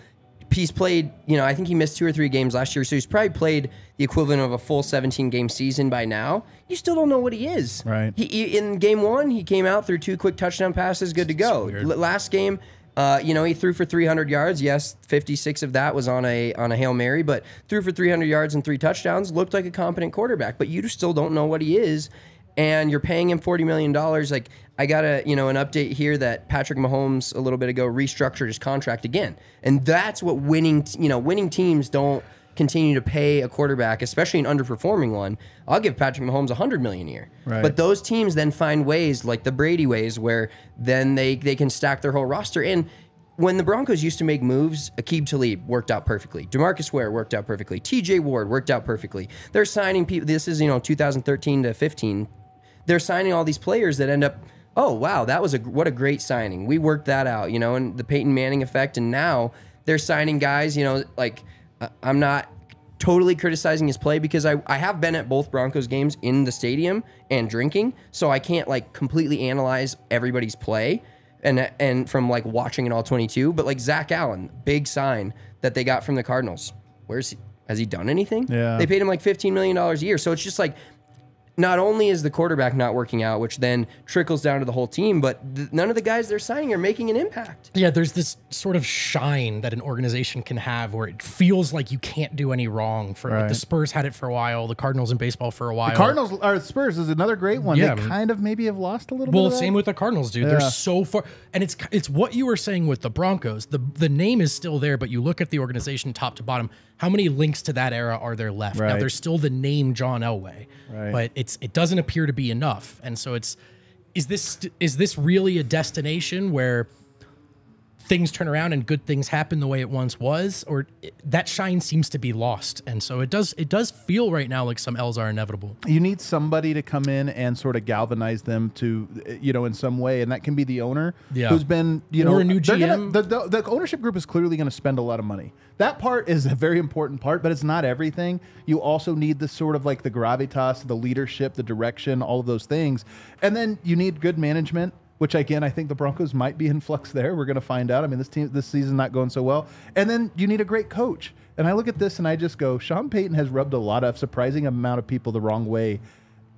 He's played, you know, I think he missed two or three games last year, so he's probably played the equivalent of a full seventeen game season by now. You still don't know what he is. Right. He, in game one, he came out, threw two quick touchdown passes, good to go. Last game, Uh, you know, he threw for three hundred yards. Yes, fifty-six of that was on a on a Hail Mary, but threw for three hundred yards and three touchdowns. Looked like a competent quarterback, but you still don't know what he is, and you're paying him forty million dollars. Like, I got a, you know, an update here that Patrick Mahomes a little bit ago restructured his contract again, and that's what winning, you know, winning teams don't continue to pay a quarterback, especially an underperforming one. I'll give Patrick Mahomes one hundred million dollars a year. Right. But those teams then find ways, like the Brady ways, where then they, they can stack their whole roster. And when the Broncos used to make moves, Aqib Talib worked out perfectly. DeMarcus Ware worked out perfectly. T J Ward worked out perfectly. They're signing people. This is, you know, two thousand thirteen to fifteen. They're signing all these players that end up, oh, wow, that was a what a great signing. We worked that out, you know, and the Peyton Manning effect. And now they're signing guys, you know, like... I'm not totally criticizing his play because I, I have been at both Broncos games in the stadium and drinking, so I can't like completely analyze everybody's play and and from like watching an all twenty-two. But like Zach Allen, big sign that they got from the Cardinals. Where's he? Has he done anything? Yeah. They paid him like fifteen million dollars a year. So it's just like, not only is the quarterback not working out, which then trickles down to the whole team, but th none of the guys they're signing are making an impact. Yeah, there's this sort of shine that an organization can have where it feels like you can't do any wrong. For right. like, the Spurs had it for a while, the Cardinals in baseball for a while. The Cardinals, or Spurs is another great one. Yeah, they kind of maybe have lost a little well, bit. Well, same with the Cardinals, dude. Yeah. They're so far. And it's it's what you were saying with the Broncos. The, the name is still there, but you look at the organization top to bottom. How many links to that era are there left? Right. Now, there's still the name John Elway, right. but it's it doesn't appear to be enough. And so it's, is this is this really a destination where things turn around and good things happen the way it once was? Or it, that shine seems to be lost. And so it does it does feel right now like some L's are inevitable. You need somebody to come in and sort of galvanize them to, you know, in some way. And that can be the owner yeah. who's been, you know, or a new G M. Gonna, the, the, the ownership group is clearly going to spend a lot of money. That part is a very important part, but it's not everything. You also need the sort of like the gravitas, the leadership, the direction, all of those things. And then you need good management, which again, I think the Broncos might be in flux there. We're going to find out. I mean, this team, this season's not going so well. And then you need a great coach. And I look at this and I just go, Sean Payton has rubbed a lot of surprising amount of people the wrong way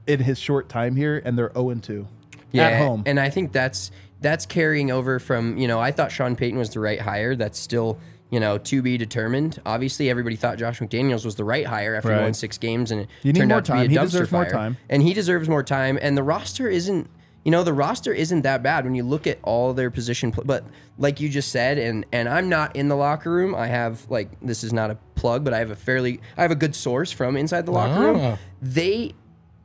in his short time here, and they're oh and two yeah, at home. And I think that's that's carrying over from, you know, I thought Sean Payton was the right hire. That's still... you know, to be determined. Obviously, everybody thought Josh McDaniels was the right hire after right. going six games, and it you turned out time. to be a dumpster he deserves fire. More time. And he deserves more time. And the roster isn't, you know, the roster isn't that bad when you look at all their position. But like you just said, and and I'm not in the locker room. I have like this is not a plug, but I have a fairly I have a good source from inside the locker ah. room. They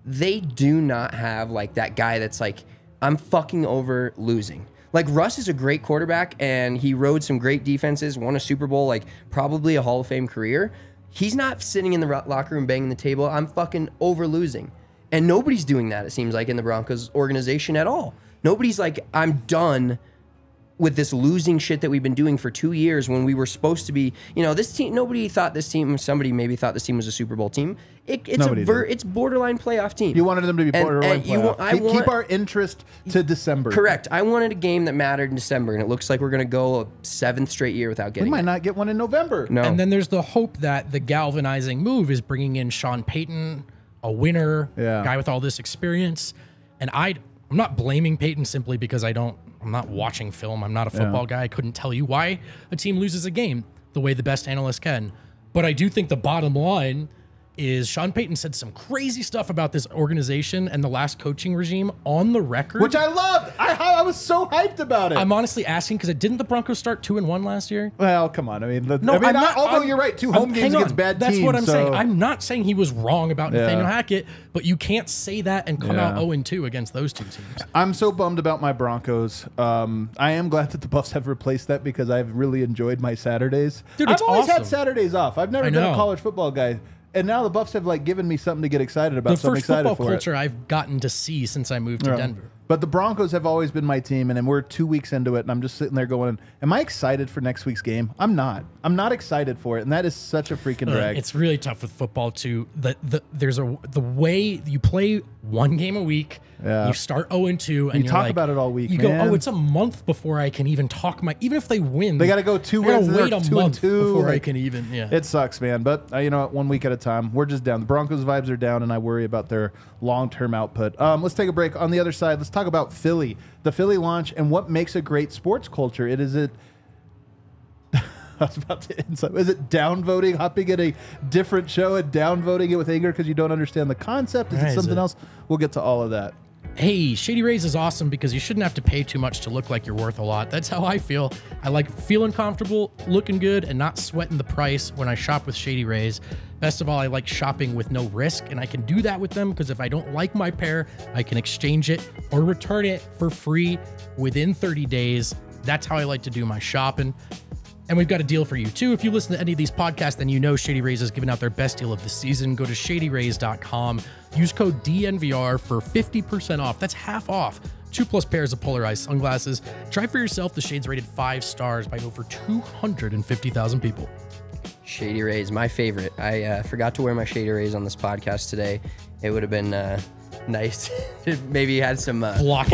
they do not have like that guy that's like, I'm fucking over losing. Like, Russ is a great quarterback, and he rode some great defenses, won a Super Bowl, like, probably a Hall of Fame career. He's not sitting in the locker room banging the table. I'm fucking over losing. And nobody's doing that, it seems like, in the Broncos organization at all. Nobody's like, I'm done with this losing shit that we've been doing for two years when we were supposed to be, you know, this team, nobody thought this team, somebody maybe thought this team was a Super Bowl team. It, it's a ver, it's borderline playoff team. You wanted them to be borderline and, and playoff. Want, I want, keep our interest to December. Correct. I wanted a game that mattered in December, and it looks like we're going to go a seventh straight year without getting it. We might it. not get one in November. No. And then there's the hope that the galvanizing move is bringing in Sean Payton, a winner, yeah. a guy with all this experience. And I, I'm not blaming Payton simply because I don't, I'm not watching film. I'm not a football yeah. guy. I couldn't tell you why a team loses a game the way the best analysts can. But I do think the bottom line is Sean Payton said some crazy stuff about this organization and the last coaching regime on the record. Which I loved. I, I was so hyped about it. I'm honestly asking because didn't the Broncos start two and one last year? Well, come on. I mean, the, no, I mean I'm not, I, although I'm, you're right, two home I'm, games against bad That's teams. That's what I'm so. saying. I'm not saying he was wrong about yeah. Nathaniel Hackett, but you can't say that and come yeah. out oh and two against those two teams. I'm so bummed about my Broncos. Um, I am glad that the Buffs have replaced that because I've really enjoyed my Saturdays. Dude, I've always awesome. had Saturdays off. I've never I been know. a college football guy. And now the Buffs have like given me something to get excited about. The so I'm excited for it. The first football culture I've gotten to see since I moved to yeah. Denver. But the Broncos have always been my team, and then we're two weeks into it, and I'm just sitting there going, am I excited for next week's game? I'm not. I'm not excited for it, and that is such a freaking drag. It's really tough with football, too. The, the, there's a, the way you play one game a week, yeah. you start oh and two, and you talk like, about it all week, You man. go, oh, it's a month before I can even talk my – even if they win. They got to go two wins, wait a two month and two. before like, I can even – yeah. It sucks, man. But, uh, you know, one week at a time, we're just down. The Broncos' vibes are down, and I worry about their long-term output. Um, let's take a break. On the other side, let's talk about Philly, the Philly launch, and what makes a great sports culture. It is it. I was about to end something. Is it downvoting, hopping at a different show and downvoting it with anger because you don't understand the concept? Is right, it something is it? else? We'll get to all of that. Hey, Shady Rays is awesome because you shouldn't have to pay too much to look like you're worth a lot. That's how I feel. I like feeling comfortable, looking good, and not sweating the price when I shop with Shady Rays. Best of all, I like shopping with no risk, and I can do that with them because if I don't like my pair, I can exchange it or return it for free within thirty days. That's how I like to do my shopping. And we've got a deal for you, too. If you listen to any of these podcasts, then you know Shady Rays is giving out their best deal of the season. Go to shady rays dot com. Use code D N V R for fifty percent off. That's half off. two plus pairs of polarized sunglasses. Try for yourself the shades rated five stars by over two hundred fifty thousand people. Shady Rays, my favorite. I uh, forgot to wear my Shady Rays on this podcast today. It would have been... Uh... Nice. Maybe had some uh, polarized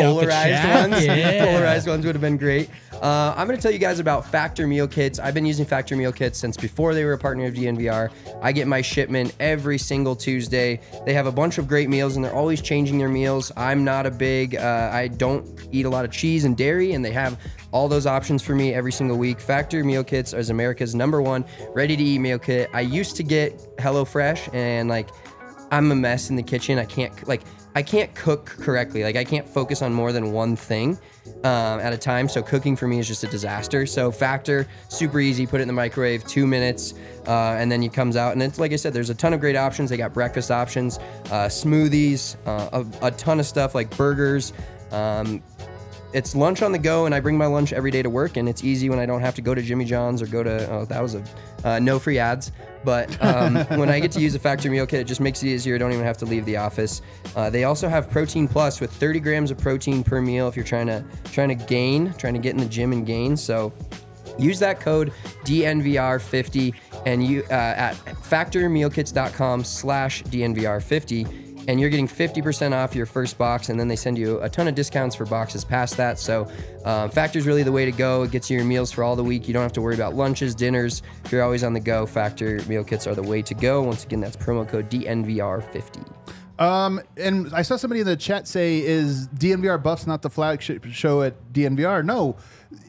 ones. Yeah. Polarized ones would have been great. Uh, I'm going to tell you guys about Factor Meal Kits. I've been using Factor Meal Kits since before they were a partner of D N V R. I get my shipment every single Tuesday. They have a bunch of great meals, and they're always changing their meals. I'm not a big... Uh, I don't eat a lot of cheese and dairy, and they have all those options for me every single week. Factor Meal Kits is America's number one ready-to-eat meal kit. I used to get HelloFresh, and like I'm a mess in the kitchen. I can't... like. I can't cook correctly. Like I can't focus on more than one thing um, at a time. So cooking for me is just a disaster. So Factor, super easy. Put it in the microwave, two minutes, uh, and then it comes out. And it's like I said, there's a ton of great options. They got breakfast options, uh, smoothies, uh, a, a ton of stuff like burgers. Um, it's lunch on the go, and I bring my lunch every day to work, and it's easy when I don't have to go to Jimmy John's or go to, oh, that was a, uh, no free ads. But um, when I get to use a Factor Meal Kit, it just makes it easier. I don't even have to leave the office. Uh, they also have Protein Plus with thirty grams of protein per meal if you're trying to trying to gain, trying to get in the gym and gain. So use that code D N V R fifty and you uh, at factor meal kits dot com slash D N V R fifty. And you're getting fifty percent off your first box, and then they send you a ton of discounts for boxes past that. So uh, Factor's really the way to go. It gets you your meals for all the week. You don't have to worry about lunches, dinners. If you're always on the go, Factor Meal Kits are the way to go. Once again, that's promo code D N V R fifty. Um, and I saw somebody in the chat say, is D N V R Buffs not the flagship show at D N V R? No,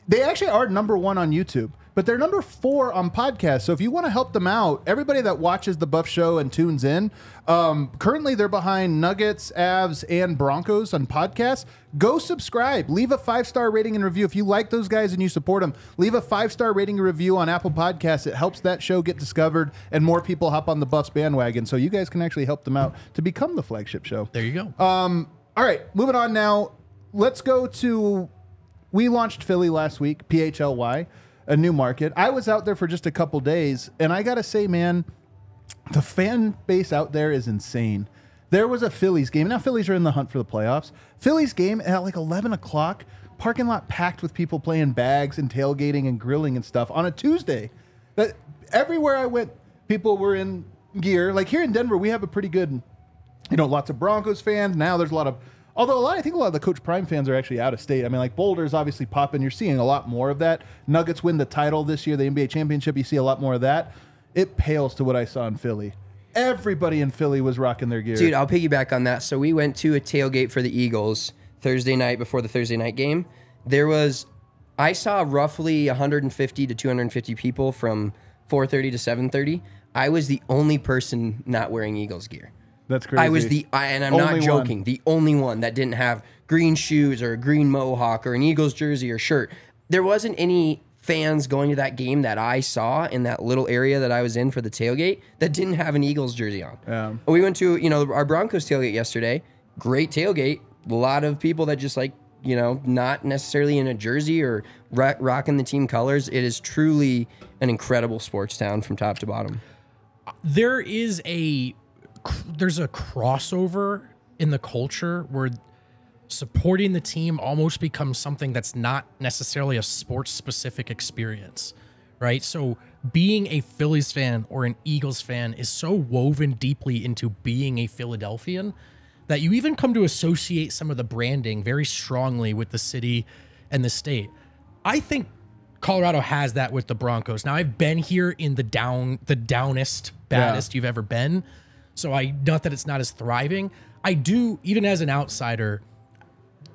they actually are number one on YouTube. But they're number four on podcasts, so if you want to help them out, everybody that watches the Buff Show and tunes in, um, currently they're behind Nuggets, Avs, and Broncos on podcasts. Go subscribe. Leave a five-star rating and review. If you like those guys and you support them, leave a five-star rating and review on Apple Podcasts. It helps that show get discovered, and more people hop on the Buffs bandwagon, so you guys can actually help them out to become the flagship show. There you go. Um, all right, moving on now. Let's go to – we launched Philly last week, P H L Y. A new market. I was out there for just a couple days, and I gotta say, man, the fan base out there is insane. There was a Phillies game. Now Phillies are in the hunt for the playoffs. Phillies game at like eleven o'clock, parking lot packed with people playing bags and tailgating and grilling and stuff on a Tuesday. That everywhere I went, people were in gear. Like here in Denver, we have a pretty good, you know, lots of Broncos fans. Now there's a lot of, although a lot, I think a lot of the Coach Prime fans are actually out of state. I mean, like Boulder's obviously popping. You're seeing a lot more of that. Nuggets win the title this year, the N B A championship. You see a lot more of that. It pales to what I saw in Philly. Everybody in Philly was rocking their gear. Dude, I'll piggyback on that. So we went to a tailgate for the Eagles Thursday night before the Thursday night game. There was, I saw roughly one hundred fifty to two hundred fifty people from four thirty to seven thirty. I was the only person not wearing Eagles gear. That's crazy. I was the, I, and I'm only not joking, one. the only one that didn't have green shoes or a green mohawk or an Eagles jersey or shirt. There wasn't any fans going to that game that I saw in that little area that I was in for the tailgate that didn't have an Eagles jersey on. Yeah. We went to, you know, our Broncos tailgate yesterday. Great tailgate. A lot of people that just like, you know, not necessarily in a jersey or rock, rocking the team colors. It is truly an incredible sports town from top to bottom. There is a... there's a crossover in the culture where supporting the team almost becomes something that's not necessarily a sports-specific experience, right? So being a Phillies fan or an Eagles fan is so woven deeply into being a Philadelphian that you even come to associate some of the branding very strongly with the city and the state. I think Colorado has that with the Broncos. Now, I've been here in the down, the downest, baddest yeah. you've ever been. So I, not that it's not as thriving. I do, even as an outsider,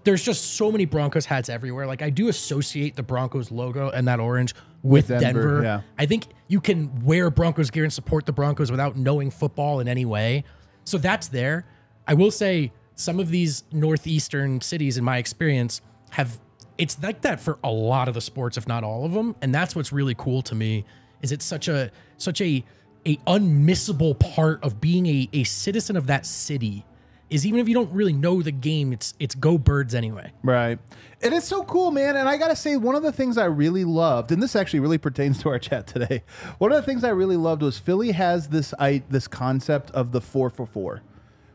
there's just so many Broncos hats everywhere. Like, I do associate the Broncos logo and that orange with, with Denver. Denver. Yeah. I think you can wear Broncos gear and support the Broncos without knowing football in any way. So that's there. I will say some of these northeastern cities, in my experience, have, it's like that for a lot of the sports, if not all of them. And that's what's really cool to me, is it's such a such a a unmissable part of being a, a citizen of that city, is even if you don't really know the game, it's it's go Birds anyway. Right. And it's so cool, man. And I got to say, one of the things I really loved, and this actually really pertains to our chat today, one of the things I really loved was Philly has this I, this concept of the four for four.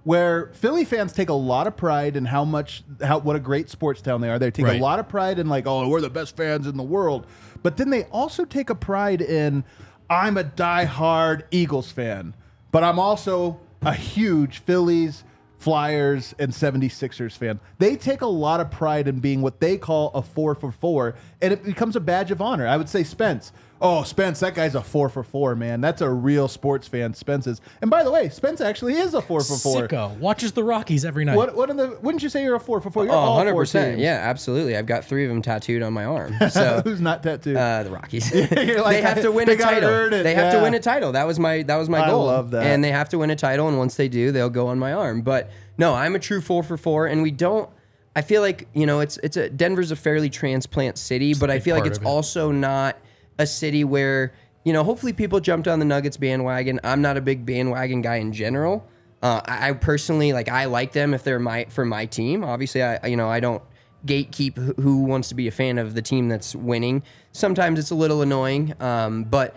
Where Philly fans take a lot of pride in how much, how what a great sports town they are. They take right. a lot of pride in like, oh, we're the best fans in the world. But then they also take a pride in, I'm a diehard Eagles fan, but I'm also a huge Phillies, Flyers, and seventy-sixers fan. They take a lot of pride in being what they call a four for four, and it becomes a badge of honor. I would say Spence. Oh, Spence, that guy's a four for four, man. That's a real sports fan, Spence is. And by the way, Spence actually is a four for four. Sicko. Watches the Rockies every night. What, what are the, wouldn't you say you're a four for four? You're oh, all one hundred percent. Yeah, absolutely. I've got three of them tattooed on my arm. So Who's not tattooed? Uh, the Rockies. like, they have to win they a title. They have yeah. to win a title. That was my, that was my I goal. I love that. And they have to win a title, and once they do, they'll go on my arm. But no, I'm a true four for four, and we don't. I feel like, you know, it's it's a, Denver's a fairly transplant city, but I feel like it's it. also not a city where, you know, hopefully people jumped on the Nuggets bandwagon. I'm not a big bandwagon guy in general. Uh, I, I personally, like, I like them if they're my, for my team. Obviously, I, you know, I don't gatekeep who wants to be a fan of the team that's winning. Sometimes it's a little annoying. Um, but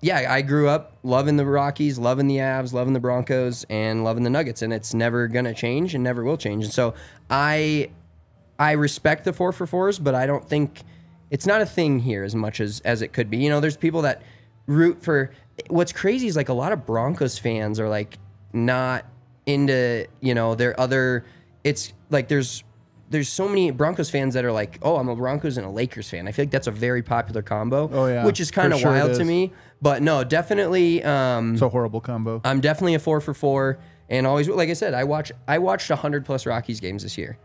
yeah, I grew up loving the Rockies, loving the Avs, loving the Broncos, and loving the Nuggets. And it's never going to change and never will change. And so I, I respect the four for fours, but I don't think it's not a thing here as much as, as it could be. You know, there's people that root for... What's crazy is, like, a lot of Broncos fans are, like, not into, you know, their other... It's, like, there's there's so many Broncos fans that are like, oh, I'm a Broncos and a Lakers fan. I feel like that's a very popular combo, oh, yeah. which is kind of wild to me. But, no, definitely... Um, it's a horrible combo. I'm definitely a four for four. And always, like I said, I watch I watched one hundred plus Rockies games this year.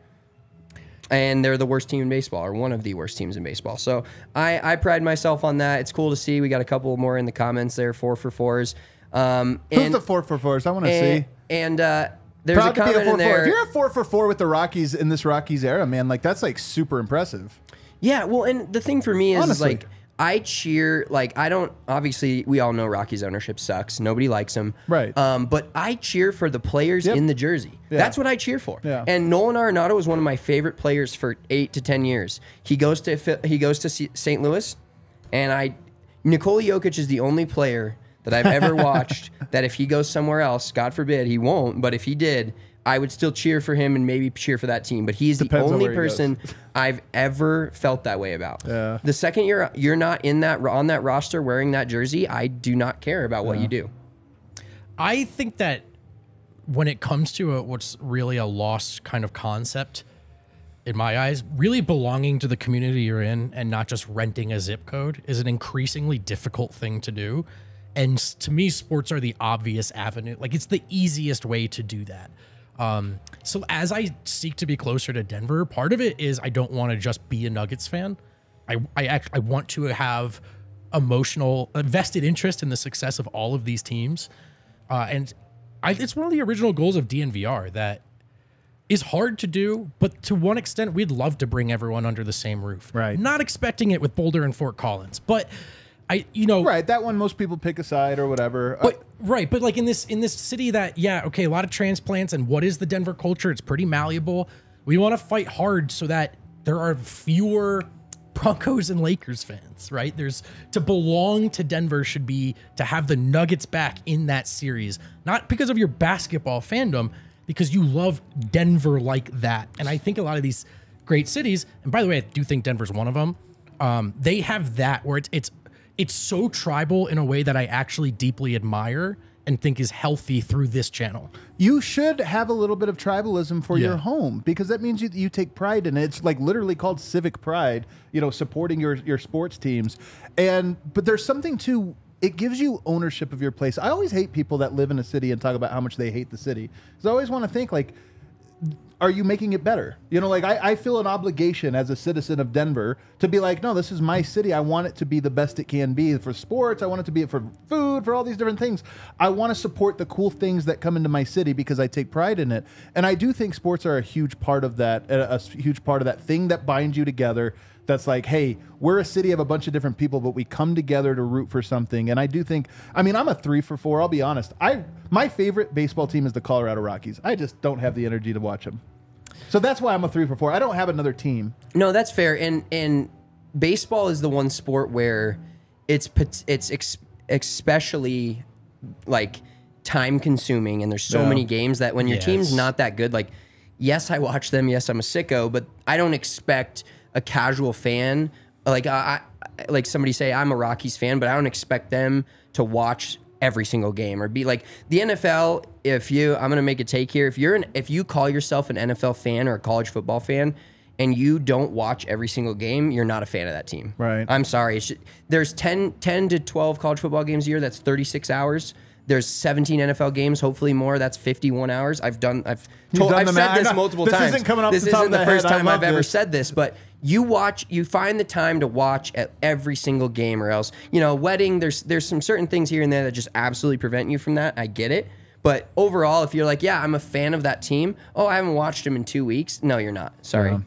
And they're the worst team in baseball, or one of the worst teams in baseball. So I, I pride myself on that. It's cool to see. We got a couple more in the comments there, four for fours. Um, Who's and, the four for fours? I want to see. And uh, there's Proud a comment to be a four in there. Four. If you're a four for four with the Rockies in this Rockies era, man, like that's like super impressive. Yeah, well, and the thing for me is, Honestly. like, I cheer, like, I don't, obviously, we all know Rockies ownership sucks. Nobody likes him. Right. Um, but I cheer for the players yep. in the jersey. Yeah. That's what I cheer for. Yeah. And Nolan Arenado was one of my favorite players for eight to ten years. He goes to he goes to Saint Louis, and I, Nikola Jokic is the only player that I've ever watched that if he goes somewhere else, God forbid, he won't, but if he did, I would still cheer for him and maybe cheer for that team, but he's the only person I've ever felt that way about. Yeah. The second you're you're not in that on that roster wearing that jersey, I do not care about what yeah. you do. I think that when it comes to a, what's really a lost kind of concept, in my eyes, really belonging to the community you're in and not just renting a zip code is an increasingly difficult thing to do. And to me, sports are the obvious avenue. Like, it's the easiest way to do that. Um, so as I seek to be closer to Denver, part of it is I don't want to just be a Nuggets fan. I, I, act, I want to have emotional, vested interest in the success of all of these teams. Uh, and I, it's one of the original goals of D N V R that is hard to do, but to one extent, we'd love to bring everyone under the same roof. Right. Not expecting it with Boulder and Fort Collins, but... I, you know, right. That one, most people pick a side or whatever. But, right. But like in this, in this city that, yeah, okay, a lot of transplants, and what is the Denver culture? It's pretty malleable. We want to fight hard so that there are fewer Broncos and Lakers fans, right? There's to belong to Denver should be to have the Nuggets back in that series, not because of your basketball fandom, because you love Denver like that. And I think a lot of these great cities, and by the way, I do think Denver's one of them. Um, they have that where it's, it's, It's so tribal in a way that I actually deeply admire and think is healthy through this channel. You should have a little bit of tribalism for yeah. your home, because that means you, you take pride in it. It's like literally called civic pride, you know, supporting your, your sports teams. And but there's something to it gives you ownership of your place. I always hate people that live in a city and talk about how much they hate the city. Because I always want to think like, are you making it better? You know, like I, I feel an obligation as a citizen of Denver to be like, no, this is my city. I want it to be the best it can be for sports. I want it to be for food, for all these different things. I want to support the cool things that come into my city because I take pride in it. And I do think sports are a huge part of that, a huge part of that thing that binds you together. That's like, hey, we're a city of a bunch of different people, but we come together to root for something. And I do think, I mean, I'm a three for four. I'll be honest. I my favorite baseball team is the Colorado Rockies. I just don't have the energy to watch them. So that's why I'm a three for four. I don't have another team. No, that's fair. And and baseball is the one sport where it's it's ex, especially like time consuming, and there's so yeah. many games that when your yes. team's not that good, like yes, I watch them. Yes, I'm a sicko, but I don't expect a casual fan, like I, I, like somebody say I'm a Rockies fan, but I don't expect them to watch every single game or be like the N F L. If you, I'm gonna make a take here. If you're an, if you call yourself an N F L fan or a college football fan, and you don't watch every single game, you're not a fan of that team. Right. I'm sorry. It's just, there's ten to twelve college football games a year. That's thirty-six hours. There's seventeen N F L games, hopefully more. That's fifty-one hours. I've done. I've told, done I've said math. this multiple this times. This isn't coming off this the top of the, the first head. time I've this. ever said this, but you watch. You find the time to watch at every single game, or else you know, wedding. There's there's some certain things here and there that just absolutely prevent you from that. I get it, but overall, if you're like, yeah, I'm a fan of that team. Oh, I haven't watched them in two weeks. No, you're not. Sorry. Yeah.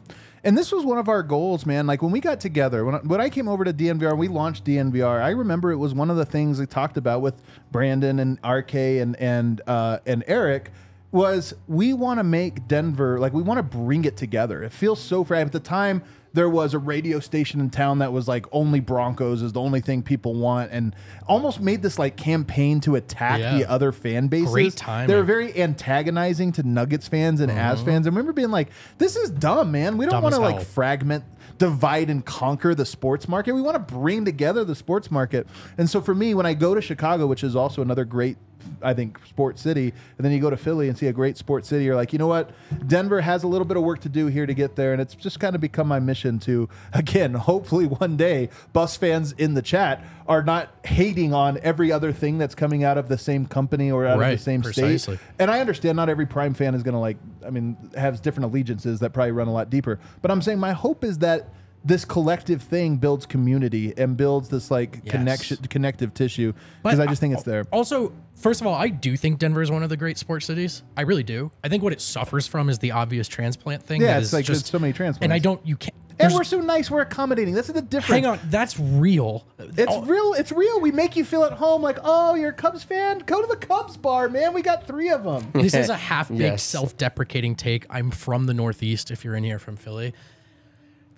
And this was one of our goals, man. Like when we got together, when I, when I came over to D N V R, we launched D N V R. I remember it was one of the things we talked about with Brandon and R K and and uh, and Eric was we want to make Denver, like we want to bring it together. It feels so fragile. At the time, there was a radio station in town that was like only Broncos is the only thing people want, and almost made this like campaign to attack yeah. the other fan bases. Great timing. They were very antagonizing to Nuggets fans and mm-hmm. Avs fans. I remember being like, this is dumb, man. We don't want to like fragment, divide and conquer the sports market. We want to bring together the sports market. And so for me, when I go to Chicago, which is also another great, I think, sports city, and then you go to Philly and see a great sports city, you're like, you know what? Denver has a little bit of work to do here to get there, and it's just kind of become my mission to, again, hopefully one day, Buffs fans in the chat are not hating on every other thing that's coming out of the same company or out right, of the same precisely. state. And I understand not every Prime fan is going to, like, I mean, has different allegiances that probably run a lot deeper, but I'm saying my hope is that this collective thing builds community and builds this like yes. connection, connective tissue. Because I just think it's there. Also, first of all, I do think Denver is one of the great sports cities. I really do. I think what it suffers from is the obvious transplant thing. Yeah, that it's is like just there's so many transplants. And I don't, you can't. And we're so nice. We're accommodating. That's the difference. Hang on. That's real. It's oh. real. It's real. We make you feel at home like, oh, you're a Cubs fan? Go to the Cubs bar, man. We got three of them. This is a half-baked yes. self-deprecating take. I'm from the Northeast, if you're in here from Philly.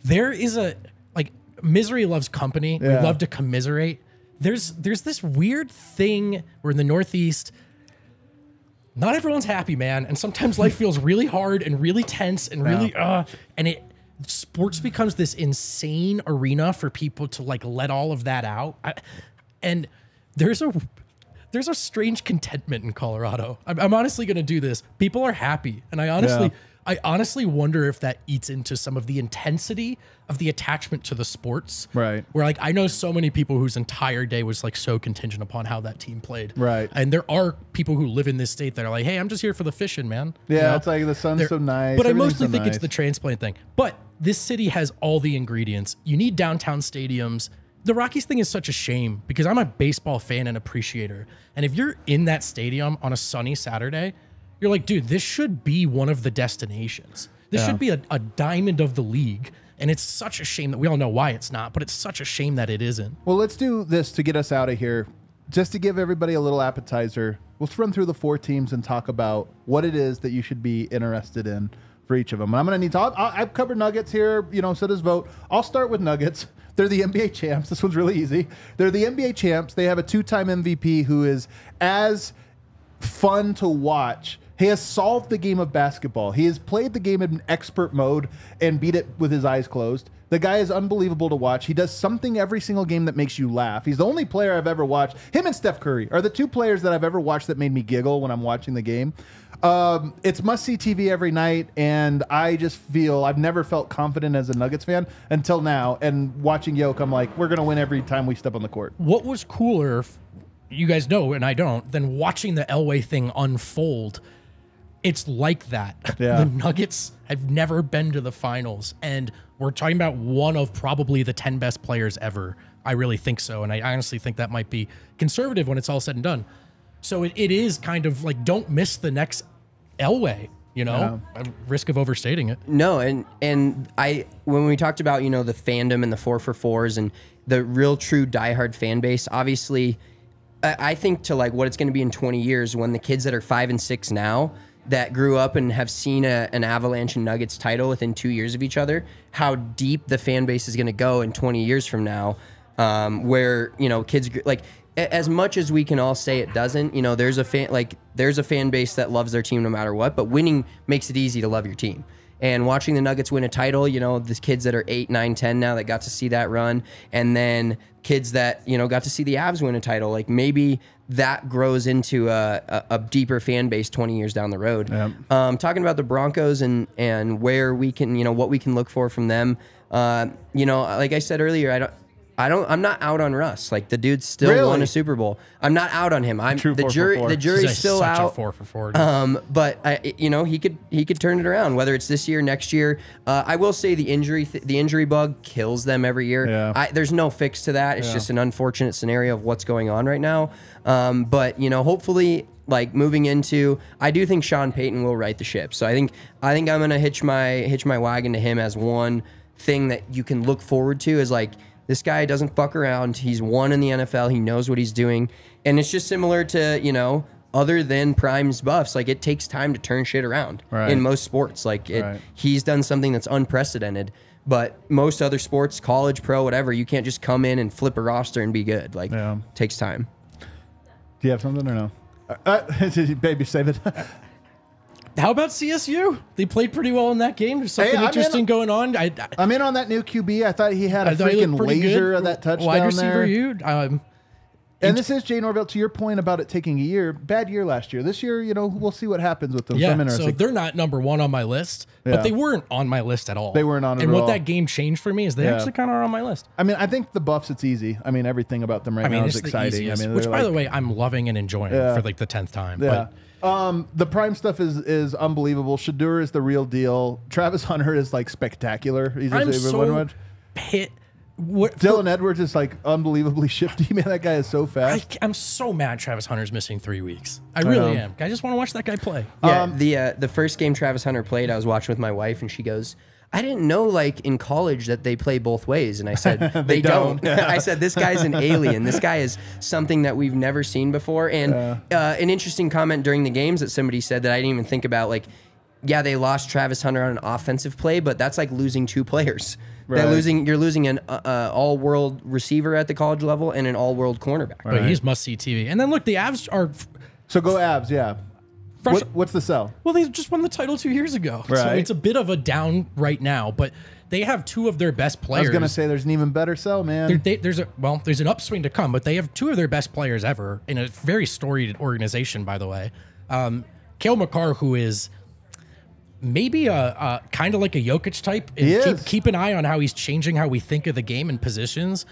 There is a, like, misery loves company. Yeah. We love to commiserate. There's there's this weird thing where in the Northeast, not everyone's happy, man. And sometimes life feels really hard and really tense and really, yeah. uh, and it sports becomes this insane arena for people to, like, let all of that out. I, and there's a... There's a strange contentment in Colorado. I'm, I'm honestly going to do this. People are happy. And I honestly, yeah. I honestly wonder if that eats into some of the intensity of the attachment to the sports. Right. Where like, I know so many people whose entire day was like so contingent upon how that team played. Right. And there are people who live in this state that are like, hey, I'm just here for the fishing, man. Yeah. You know? It's like the sun's They're, so nice. But I mostly so think nice. it's the transplant thing, but this city has all the ingredients. You need downtown stadiums. The Rockies thing is such a shame because I'm a baseball fan and appreciator. And if you're in that stadium on a sunny Saturday, you're like, dude, this should be one of the destinations. This yeah. should be a, a diamond of the league. And it's such a shame that we all know why it's not, but it's such a shame that it isn't. Well, let's do this to get us out of here. Just to give everybody a little appetizer, we'll run through the four teams and talk about what it is that you should be interested in for each of them. And I'm going to need to, I'll, I'll, I've covered Nuggets here, you know, so does Vogt. I'll start with Nuggets. They're the N B A champs. This one's really easy. They're the N B A champs. They have a two-time M V P who is as fun to watch. He has solved the game of basketball. He has played the game in expert mode and beat it with his eyes closed. The guy is unbelievable to watch. He does something every single game that makes you laugh. He's the only player I've ever watched. Him and Steph Curry are the two players that I've ever watched that made me giggle when I'm watching the game. Um, it's must-see T V every night, and I just feel I've never felt confident as a Nuggets fan until now. And watching Jokic, I'm like, we're going to win every time we step on the court. What was cooler, you guys know and I don't, than watching the Elway thing unfold it's like that. Yeah. The Nuggets have never been to the finals, and we're talking about one of probably the ten best players ever. I really think so, and I honestly think that might be conservative when it's all said and done. So it, it is kind of like, don't miss the next Elway, you know, yeah. risk of overstating it. No, and and I when we talked about, you know, the fandom and the four for fours and the real true diehard fan base, obviously, I, I think to like what it's going to be in twenty years when the kids that are five and six now that grew up and have seen a, an Avalanche and Nuggets title within two years of each other, how deep the fan base is going to go in twenty years from now, um, where, you know, kids like, as much as we can all say it doesn't, you know, there's a fan, like there's a fan base that loves their team no matter what, but winning makes it easy to love your team. And watching the Nuggets win a title, you know, the kids that are eight, nine, ten now that got to see that run, and then kids that, you know, got to see the Avs win a title, like maybe that grows into a, a, a deeper fan base twenty years down the road. Yep. Um, talking about the Broncos and, and where we can, you know, what we can look for from them. Uh, you know, like I said earlier, I don't, I don't. I'm not out on Russ. Like the dude still really? won a Super Bowl. I'm not out on him. I'm True the jury. Four. The jury's still such out. A four for four. Um, but I, you know, he could he could turn it around. Whether it's this year, next year. Uh, I will say the injury th the injury bug kills them every year. Yeah. I, there's no fix to that. It's yeah. just an unfortunate scenario of what's going on right now. Um, but you know, hopefully, like moving into, I do think Sean Payton will right the ship. So I think I think I'm gonna hitch my hitch my wagon to him as one thing that you can look forward to is like. This guy doesn't fuck around. He's won in the N F L. He knows what he's doing. And it's just similar to, you know, other than Prime's Buffs, like it takes time to turn shit around right. in most sports. Like it, right. he's done something that's unprecedented. But most other sports, college, pro, whatever, you can't just come in and flip a roster and be good. Like yeah. it takes time. Do you have something or no? Uh, baby, save it. How about C S U? They played pretty well in that game. There's something hey, interesting in, going on. I, I, I'm in on that new Q B. I thought he had a freaking laser good. of that touchdown Wide receiver, there. You, um, and this is Jay Norvell. To your point about it taking a year, bad year last year. This year, you know, we'll see what happens with them. Yeah, so, so they're not number one on my list, yeah. but they weren't on my list at all. They weren't on it. And what all. that game changed for me is they yeah. actually kind of are on my list. I mean, I think the Buffs, it's easy. I mean, everything about them right I mean, now is exciting. Easiest, I mean, which, like, by the way, I'm loving and enjoying yeah. for like the tenth time. Yeah. But, Um, the Prime stuff is is unbelievable. Shedeur is the real deal. Travis Hunter is like spectacular. He's I'm so pit. What, Dylan for, Edwards is like unbelievably shifty. Man, that guy is so fast. I, I'm so mad Travis Hunter's missing three weeks. I really I am. I just want to watch that guy play. Yeah, um, the uh, the first game Travis Hunter played, I was watching with my wife, and she goes, I didn't know, like, in college that they play both ways. And I said, they, they don't. don't. I said, this guy's an alien. This guy is something that we've never seen before. And uh, uh, an interesting comment during the games that somebody said that I didn't even think about, like, yeah, they lost Travis Hunter on an offensive play, but that's like losing two players. Right. They're losing, you're losing an uh, uh, all-world receiver at the college level and an all-world cornerback. Right. But he's must-see T V. And then, look, the Avs are... So go Avs, yeah. What, what's the sell? Well, they just won the title two years ago. Right. So it's a bit of a down right now, but they have two of their best players. I was going to say there's an even better sell, man. They, there's a Well, there's an upswing to come, but they have two of their best players ever in a very storied organization, by the way. Um, Cale Makar, who is maybe a, a kind of like a Jokic type. And he keep, is. Keep an eye on how he's changing how we think of the game and positions.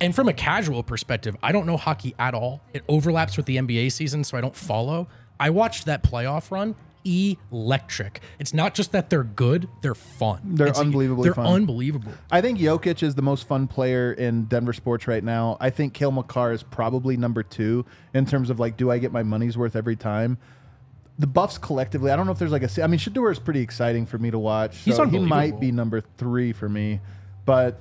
And from a casual perspective, I don't know hockey at all. It overlaps with the N B A season, so I don't follow. I watched that playoff run, electric. It's not just that they're good, they're fun. They're it's unbelievably a, they're fun. They're unbelievable. I think Jokic is the most fun player in Denver sports right now. I think Cale Makar is probably number two in terms of, like, do I get my money's worth every time? The Buffs collectively, I don't know if there's like a... I mean, Shedeur is pretty exciting for me to watch. So He's unbelievable. He might be number three for me, but...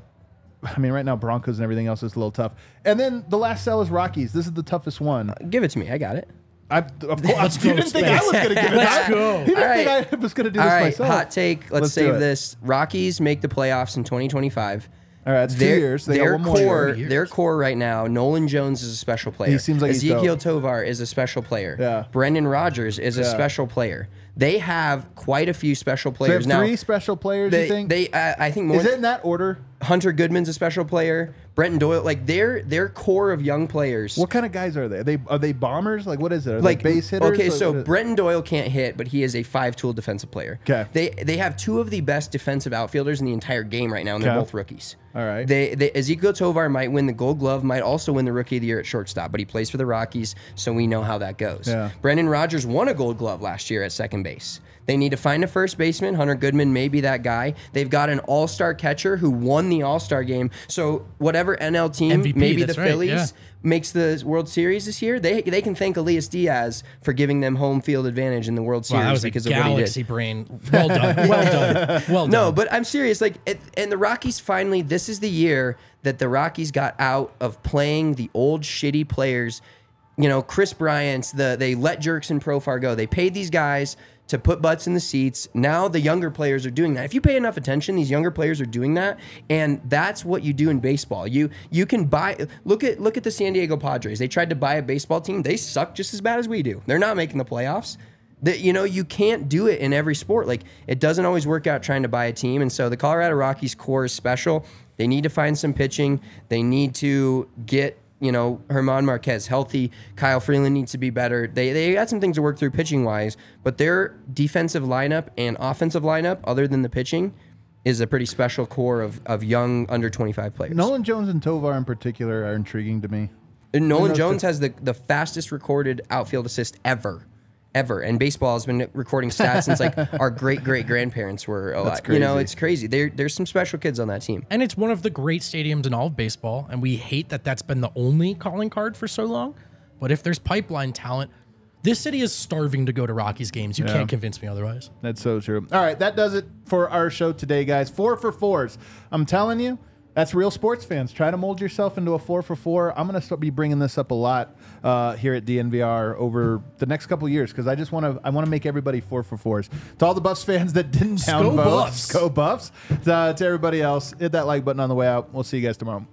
I mean, right now, Broncos and everything else is a little tough. And then the last sell is Rockies. This is the toughest one. Give it to me. I got it. I, of course, Let's you go didn't think Spence. I was going to give it. Let's go. He didn't right. think I was going to do All this right. myself. Hot take. Let's, Let's save this. Rockies make the playoffs in twenty twenty-five. All right, it's their, two years. They their got one core, more year. Their core right now. Nolan Jones is a special player. He seems like Ezekiel Tovar is a special player. Yeah. Brendan Rodgers is yeah. a special player. They have quite a few special players so they have three now. Three special players. They, you think? They, uh, I think more. Is it in that order? Hunter Goodman's a special player. Brenton Doyle, like their their core of young players. What kind of guys are they? Are they are they bombers? Like what is it? Are like they base hitters? Okay, so Brenton Doyle can't hit, but he is a five-tool defensive player. Okay, they they have two of the best defensive outfielders in the entire game right now, and they're okay. both rookies. All right. They, they, Ezekiel Tovar might win the Gold Glove, might also win the Rookie of the Year at shortstop, but he plays for the Rockies, so we know how that goes. Yeah. Brendan Rodgers won a Gold Glove last year at second base. They need to find a first baseman. Hunter Goodman may be that guy. They've got an all-star catcher who won the all-star game. So whatever N L team, M V P, maybe the Phillies, right, yeah. makes the World Series this year, they they can thank Elias Diaz for giving them home field advantage in the World Series wow, that was because a of what he did. Galaxy brain. Well done. Well done. Well done. No, but I'm serious. Like, it, and the Rockies finally, this is the year that the Rockies got out of playing the old shitty players. You know, Chris Bryant's, the they let Jerks and Profar go. They paid these guys to put butts in the seats. Now the younger players are doing that. If you pay enough attention, these younger players are doing that, and that's what you do in baseball. You you can buy. Look at look at the San Diego Padres. They tried to buy a baseball team. They suck just as bad as we do. They're not making the playoffs. That you know you can't do it in every sport. Like, it doesn't always work out trying to buy a team. And so the Colorado Rockies core is special. They need to find some pitching. They need to get, you know, Germán Marquez healthy. Kyle Freeland needs to be better. They they got some things to work through pitching-wise, but their defensive lineup and offensive lineup, other than the pitching, is a pretty special core of, of young under twenty-five players. Nolan Jones and Tovar in particular are intriguing to me. And Nolan Jones has the, the fastest recorded outfield assist ever. Ever. And baseball has been recording stats since like our great great grandparents were alive. You know, it's crazy. There, there's some special kids on that team, and it's one of the great stadiums in all of baseball. And we hate that that's been the only calling card for so long. But if there's pipeline talent, this city is starving to go to Rockies games. You yeah. can't convince me otherwise. That's so true. All right, that does it for our show today, guys. Four for fours. I'm telling you. That's real sports fans. Try to mold yourself into a four for four. I'm going to be bringing this up a lot uh, here at D N V R over the next couple of years because I just want to. I want to make everybody four for fours. To all the Buffs fans that didn't downvote, go Buffs. Go Buffs. To, uh, to everybody else, hit that like button on the way out. We'll see you guys tomorrow.